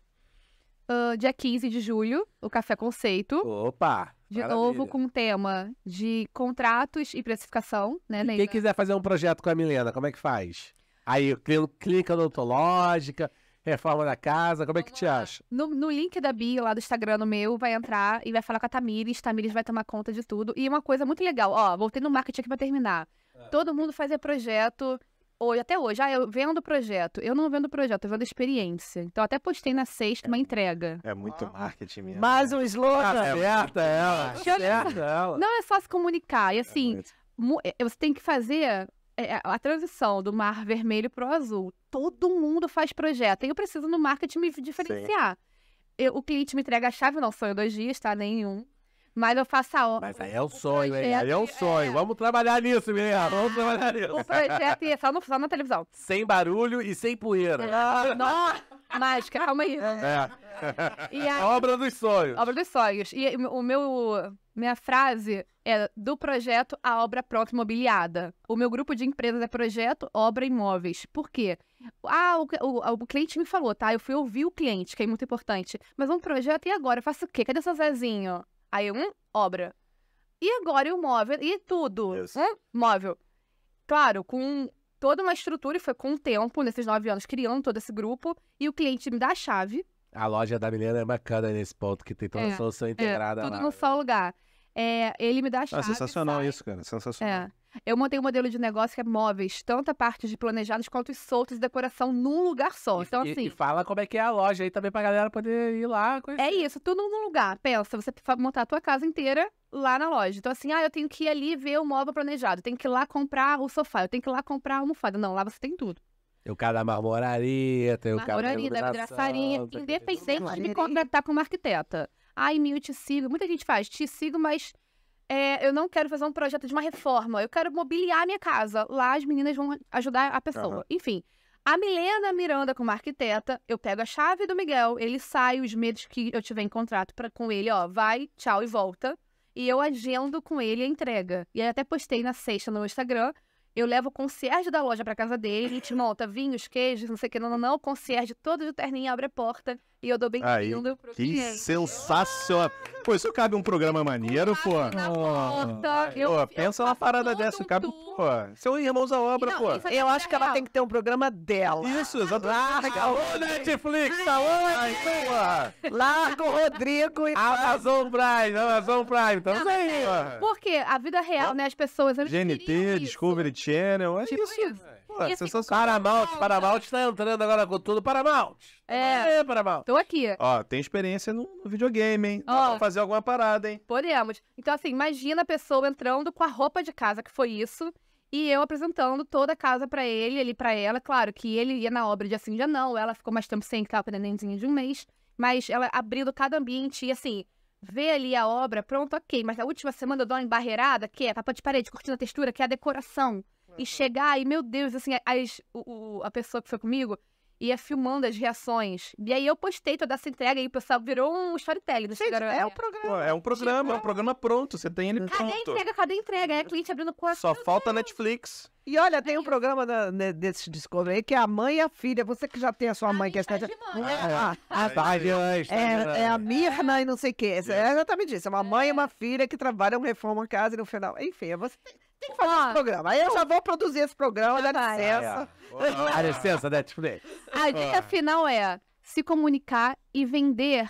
Dia 15 de julho, o Café Conceito. Opa! De novo com o tema de contratos e precificação, né, Leila? Quem quiser fazer um projeto com a Millena, como é que faz? Aí, clínica odontológica, reforma da casa, como é que te acha? No link da bio lá do Instagram, no meu, vai entrar e vai falar com a Tamires. Tamires vai tomar conta de tudo. E uma coisa muito legal, ó, voltei no marketing aqui pra terminar. Todo mundo fazia projeto... hoje, até hoje, eu vendo projeto. Eu não vendo projeto, eu vendo experiência. Então, até postei na sexta uma entrega. É muito marketing mesmo. Mais um slogan. Acerta ela, acerta ela. Não é só se comunicar. E assim, você tem que fazer a transição do mar vermelho para o azul. Todo mundo faz projeto. E eu preciso no marketing me diferenciar. O cliente me entrega a chave, não sonho 2 dias, tá? Nenhum. Mas eu faço a obra. Mas aí é um sonho, hein? Aí é um sonho. Vamos trabalhar nisso, menina. Vamos trabalhar nisso. O projeto é só na televisão. Sem barulho e sem poeira. Nossa, mágica, calma aí. A obra dos sonhos. Obra dos sonhos. E minha frase é do projeto à obra pronta imobiliada. O meu grupo de empresas é projeto, obra, imóveis. Por quê? O cliente me falou, tá? Eu fui ouvir o cliente, que é muito importante. Mas um projeto, e agora? Eu faço o quê? Cadê seu Zezinho? Aí, obra. E agora, o móvel? E tudo? Móvel. Claro, com toda uma estrutura, e foi com o tempo, nesses 9 anos, criando todo esse grupo. E o cliente me dá a chave. A loja da Millena é bacana nesse ponto, que tem toda a solução integrada tudo lá. Tudo no só lugar. Ele me dá a chave. Sensacional isso, cara. Sensacional. Eu montei um modelo de negócio que é móveis, tanto a parte de planejados quanto os soltos e decoração num lugar só. Então, assim, e fala como é que é a loja aí também pra galera poder ir lá. Conhecer. É isso, tudo num lugar. Pensa, você montar a tua casa inteira lá na loja. Então, assim, eu tenho que ir ali ver o móvel planejado, eu tenho que ir lá comprar o sofá, eu tenho que ir lá comprar a almofada. Não, lá você tem tudo. Tem o cara da marmoraria, tem o cara da vidraçaria, independente de me contratar como arquiteta. Ai, eu te sigo. Muita gente faz, te sigo, mas... eu não quero fazer um projeto de uma reforma, eu quero mobiliar a minha casa. Lá as meninas vão ajudar a pessoa. Enfim, a Millena Miranda como arquiteta, eu pego a chave do Miguel, ele sai, os medos que eu tiver em contrato com ele, vai, tchau e volta. E eu agendo com ele a entrega. E aí até postei na sexta no Instagram, eu levo o concierge da loja pra casa dele, a gente monta vinhos, queijos, não sei o que, não, o concierge todo de terninho abre a porta. E eu dou bem-vindo pro cliente. Que sensacional. Pô, isso cabe um programa maneiro, pô. Pensa numa parada dessa, cabe, pô. São irmãos à obra, pô. Eu acho que ela tem que ter um programa dela. Isso, exatamente. Larga o Netflix, tá onde? Larga o Rodrigo e... Amazon Prime, estamos aí, ó. Porque a vida real, né, as pessoas... GNT, Discovery Channel, é isso. Paramount tá entrando agora com tudo. Paramount! Paramount. Tô aqui. Ó, tem experiência no videogame, hein? Dá pra fazer alguma parada, hein? Podemos. Então, assim, imagina a pessoa entrando com a roupa de casa, que foi isso, e eu apresentando toda a casa pra ele, ele pra ela. Claro que ele ia na obra de assim, já não. Ela ficou mais tempo sem, que tava com a nenenzinha de 1 mês. Mas ela abrindo cada ambiente e, assim, vê ali a obra, pronto, ok. Mas na última semana eu dou uma embarreirada, que é tapa de parede, cortina, textura, que é a decoração. E chegar e, meu Deus, assim, a pessoa que foi comigo ia filmando as reações. E aí eu postei toda essa entrega e o pessoal virou um storytelling. É um programa pronto, você tem ele pronto. Cadê a entrega? É cliente abrindo quase. Só falta Netflix. E olha, tem um programa desse Discovery aí que é a mãe e a filha. Você que já tem a sua mãe que é a Mirna e não sei o que. É exatamente isso. É uma mãe e uma filha que trabalham, reformam a casa e no final. Enfim, você tem que fazer esse programa. Aí eu já vou produzir esse programa, dá licença. Dá licença, Netflix. A dica final é se comunicar e vender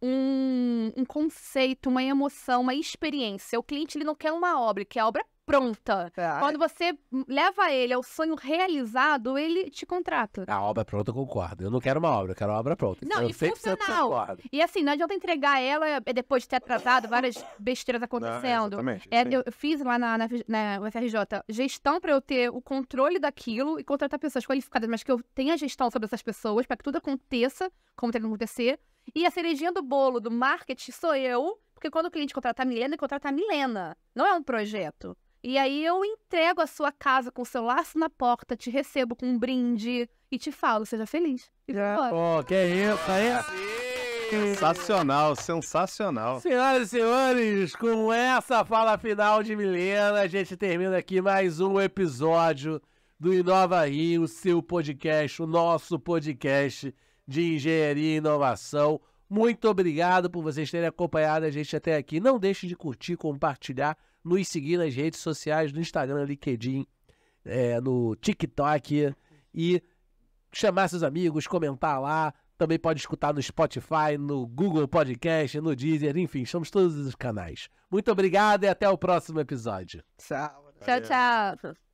um conceito, uma emoção, uma experiência. O cliente ele não quer uma obra, quer a obra pronta. Quando você leva ele ao sonho realizado, ele te contrata. A obra pronta, eu concordo. Eu não quero uma obra, eu quero uma obra pronta. Não, e funcional. E assim, não adianta entregar ela depois de ter atrasado, várias besteiras acontecendo. Não, eu fiz lá na FRJ gestão para eu ter o controle daquilo e contratar pessoas qualificadas, mas que eu tenha gestão sobre essas pessoas para que tudo aconteça como tem que acontecer. E a cerejinha do bolo do marketing sou eu, porque quando o cliente contratar a Millena, ele contrata a Millena. Não é um projeto. E aí eu entrego a sua casa com o seu laço na porta, te recebo com um brinde e te falo, seja feliz. Que isso aí? Sensacional, sensacional. Senhoras e senhores, com essa fala final de Millena, a gente termina aqui mais um episódio do Inova Rio, seu podcast, o nosso podcast de engenharia e inovação. Muito obrigado por vocês terem acompanhado a gente até aqui. Não deixe de curtir, compartilhar, nos seguir nas redes sociais, no Instagram, no LinkedIn, no TikTok, e chamar seus amigos, comentar lá. Também pode escutar no Spotify, no Google Podcast, no Deezer, enfim, estamos todos os canais. Muito obrigado e até o próximo episódio. Tchau, tchau.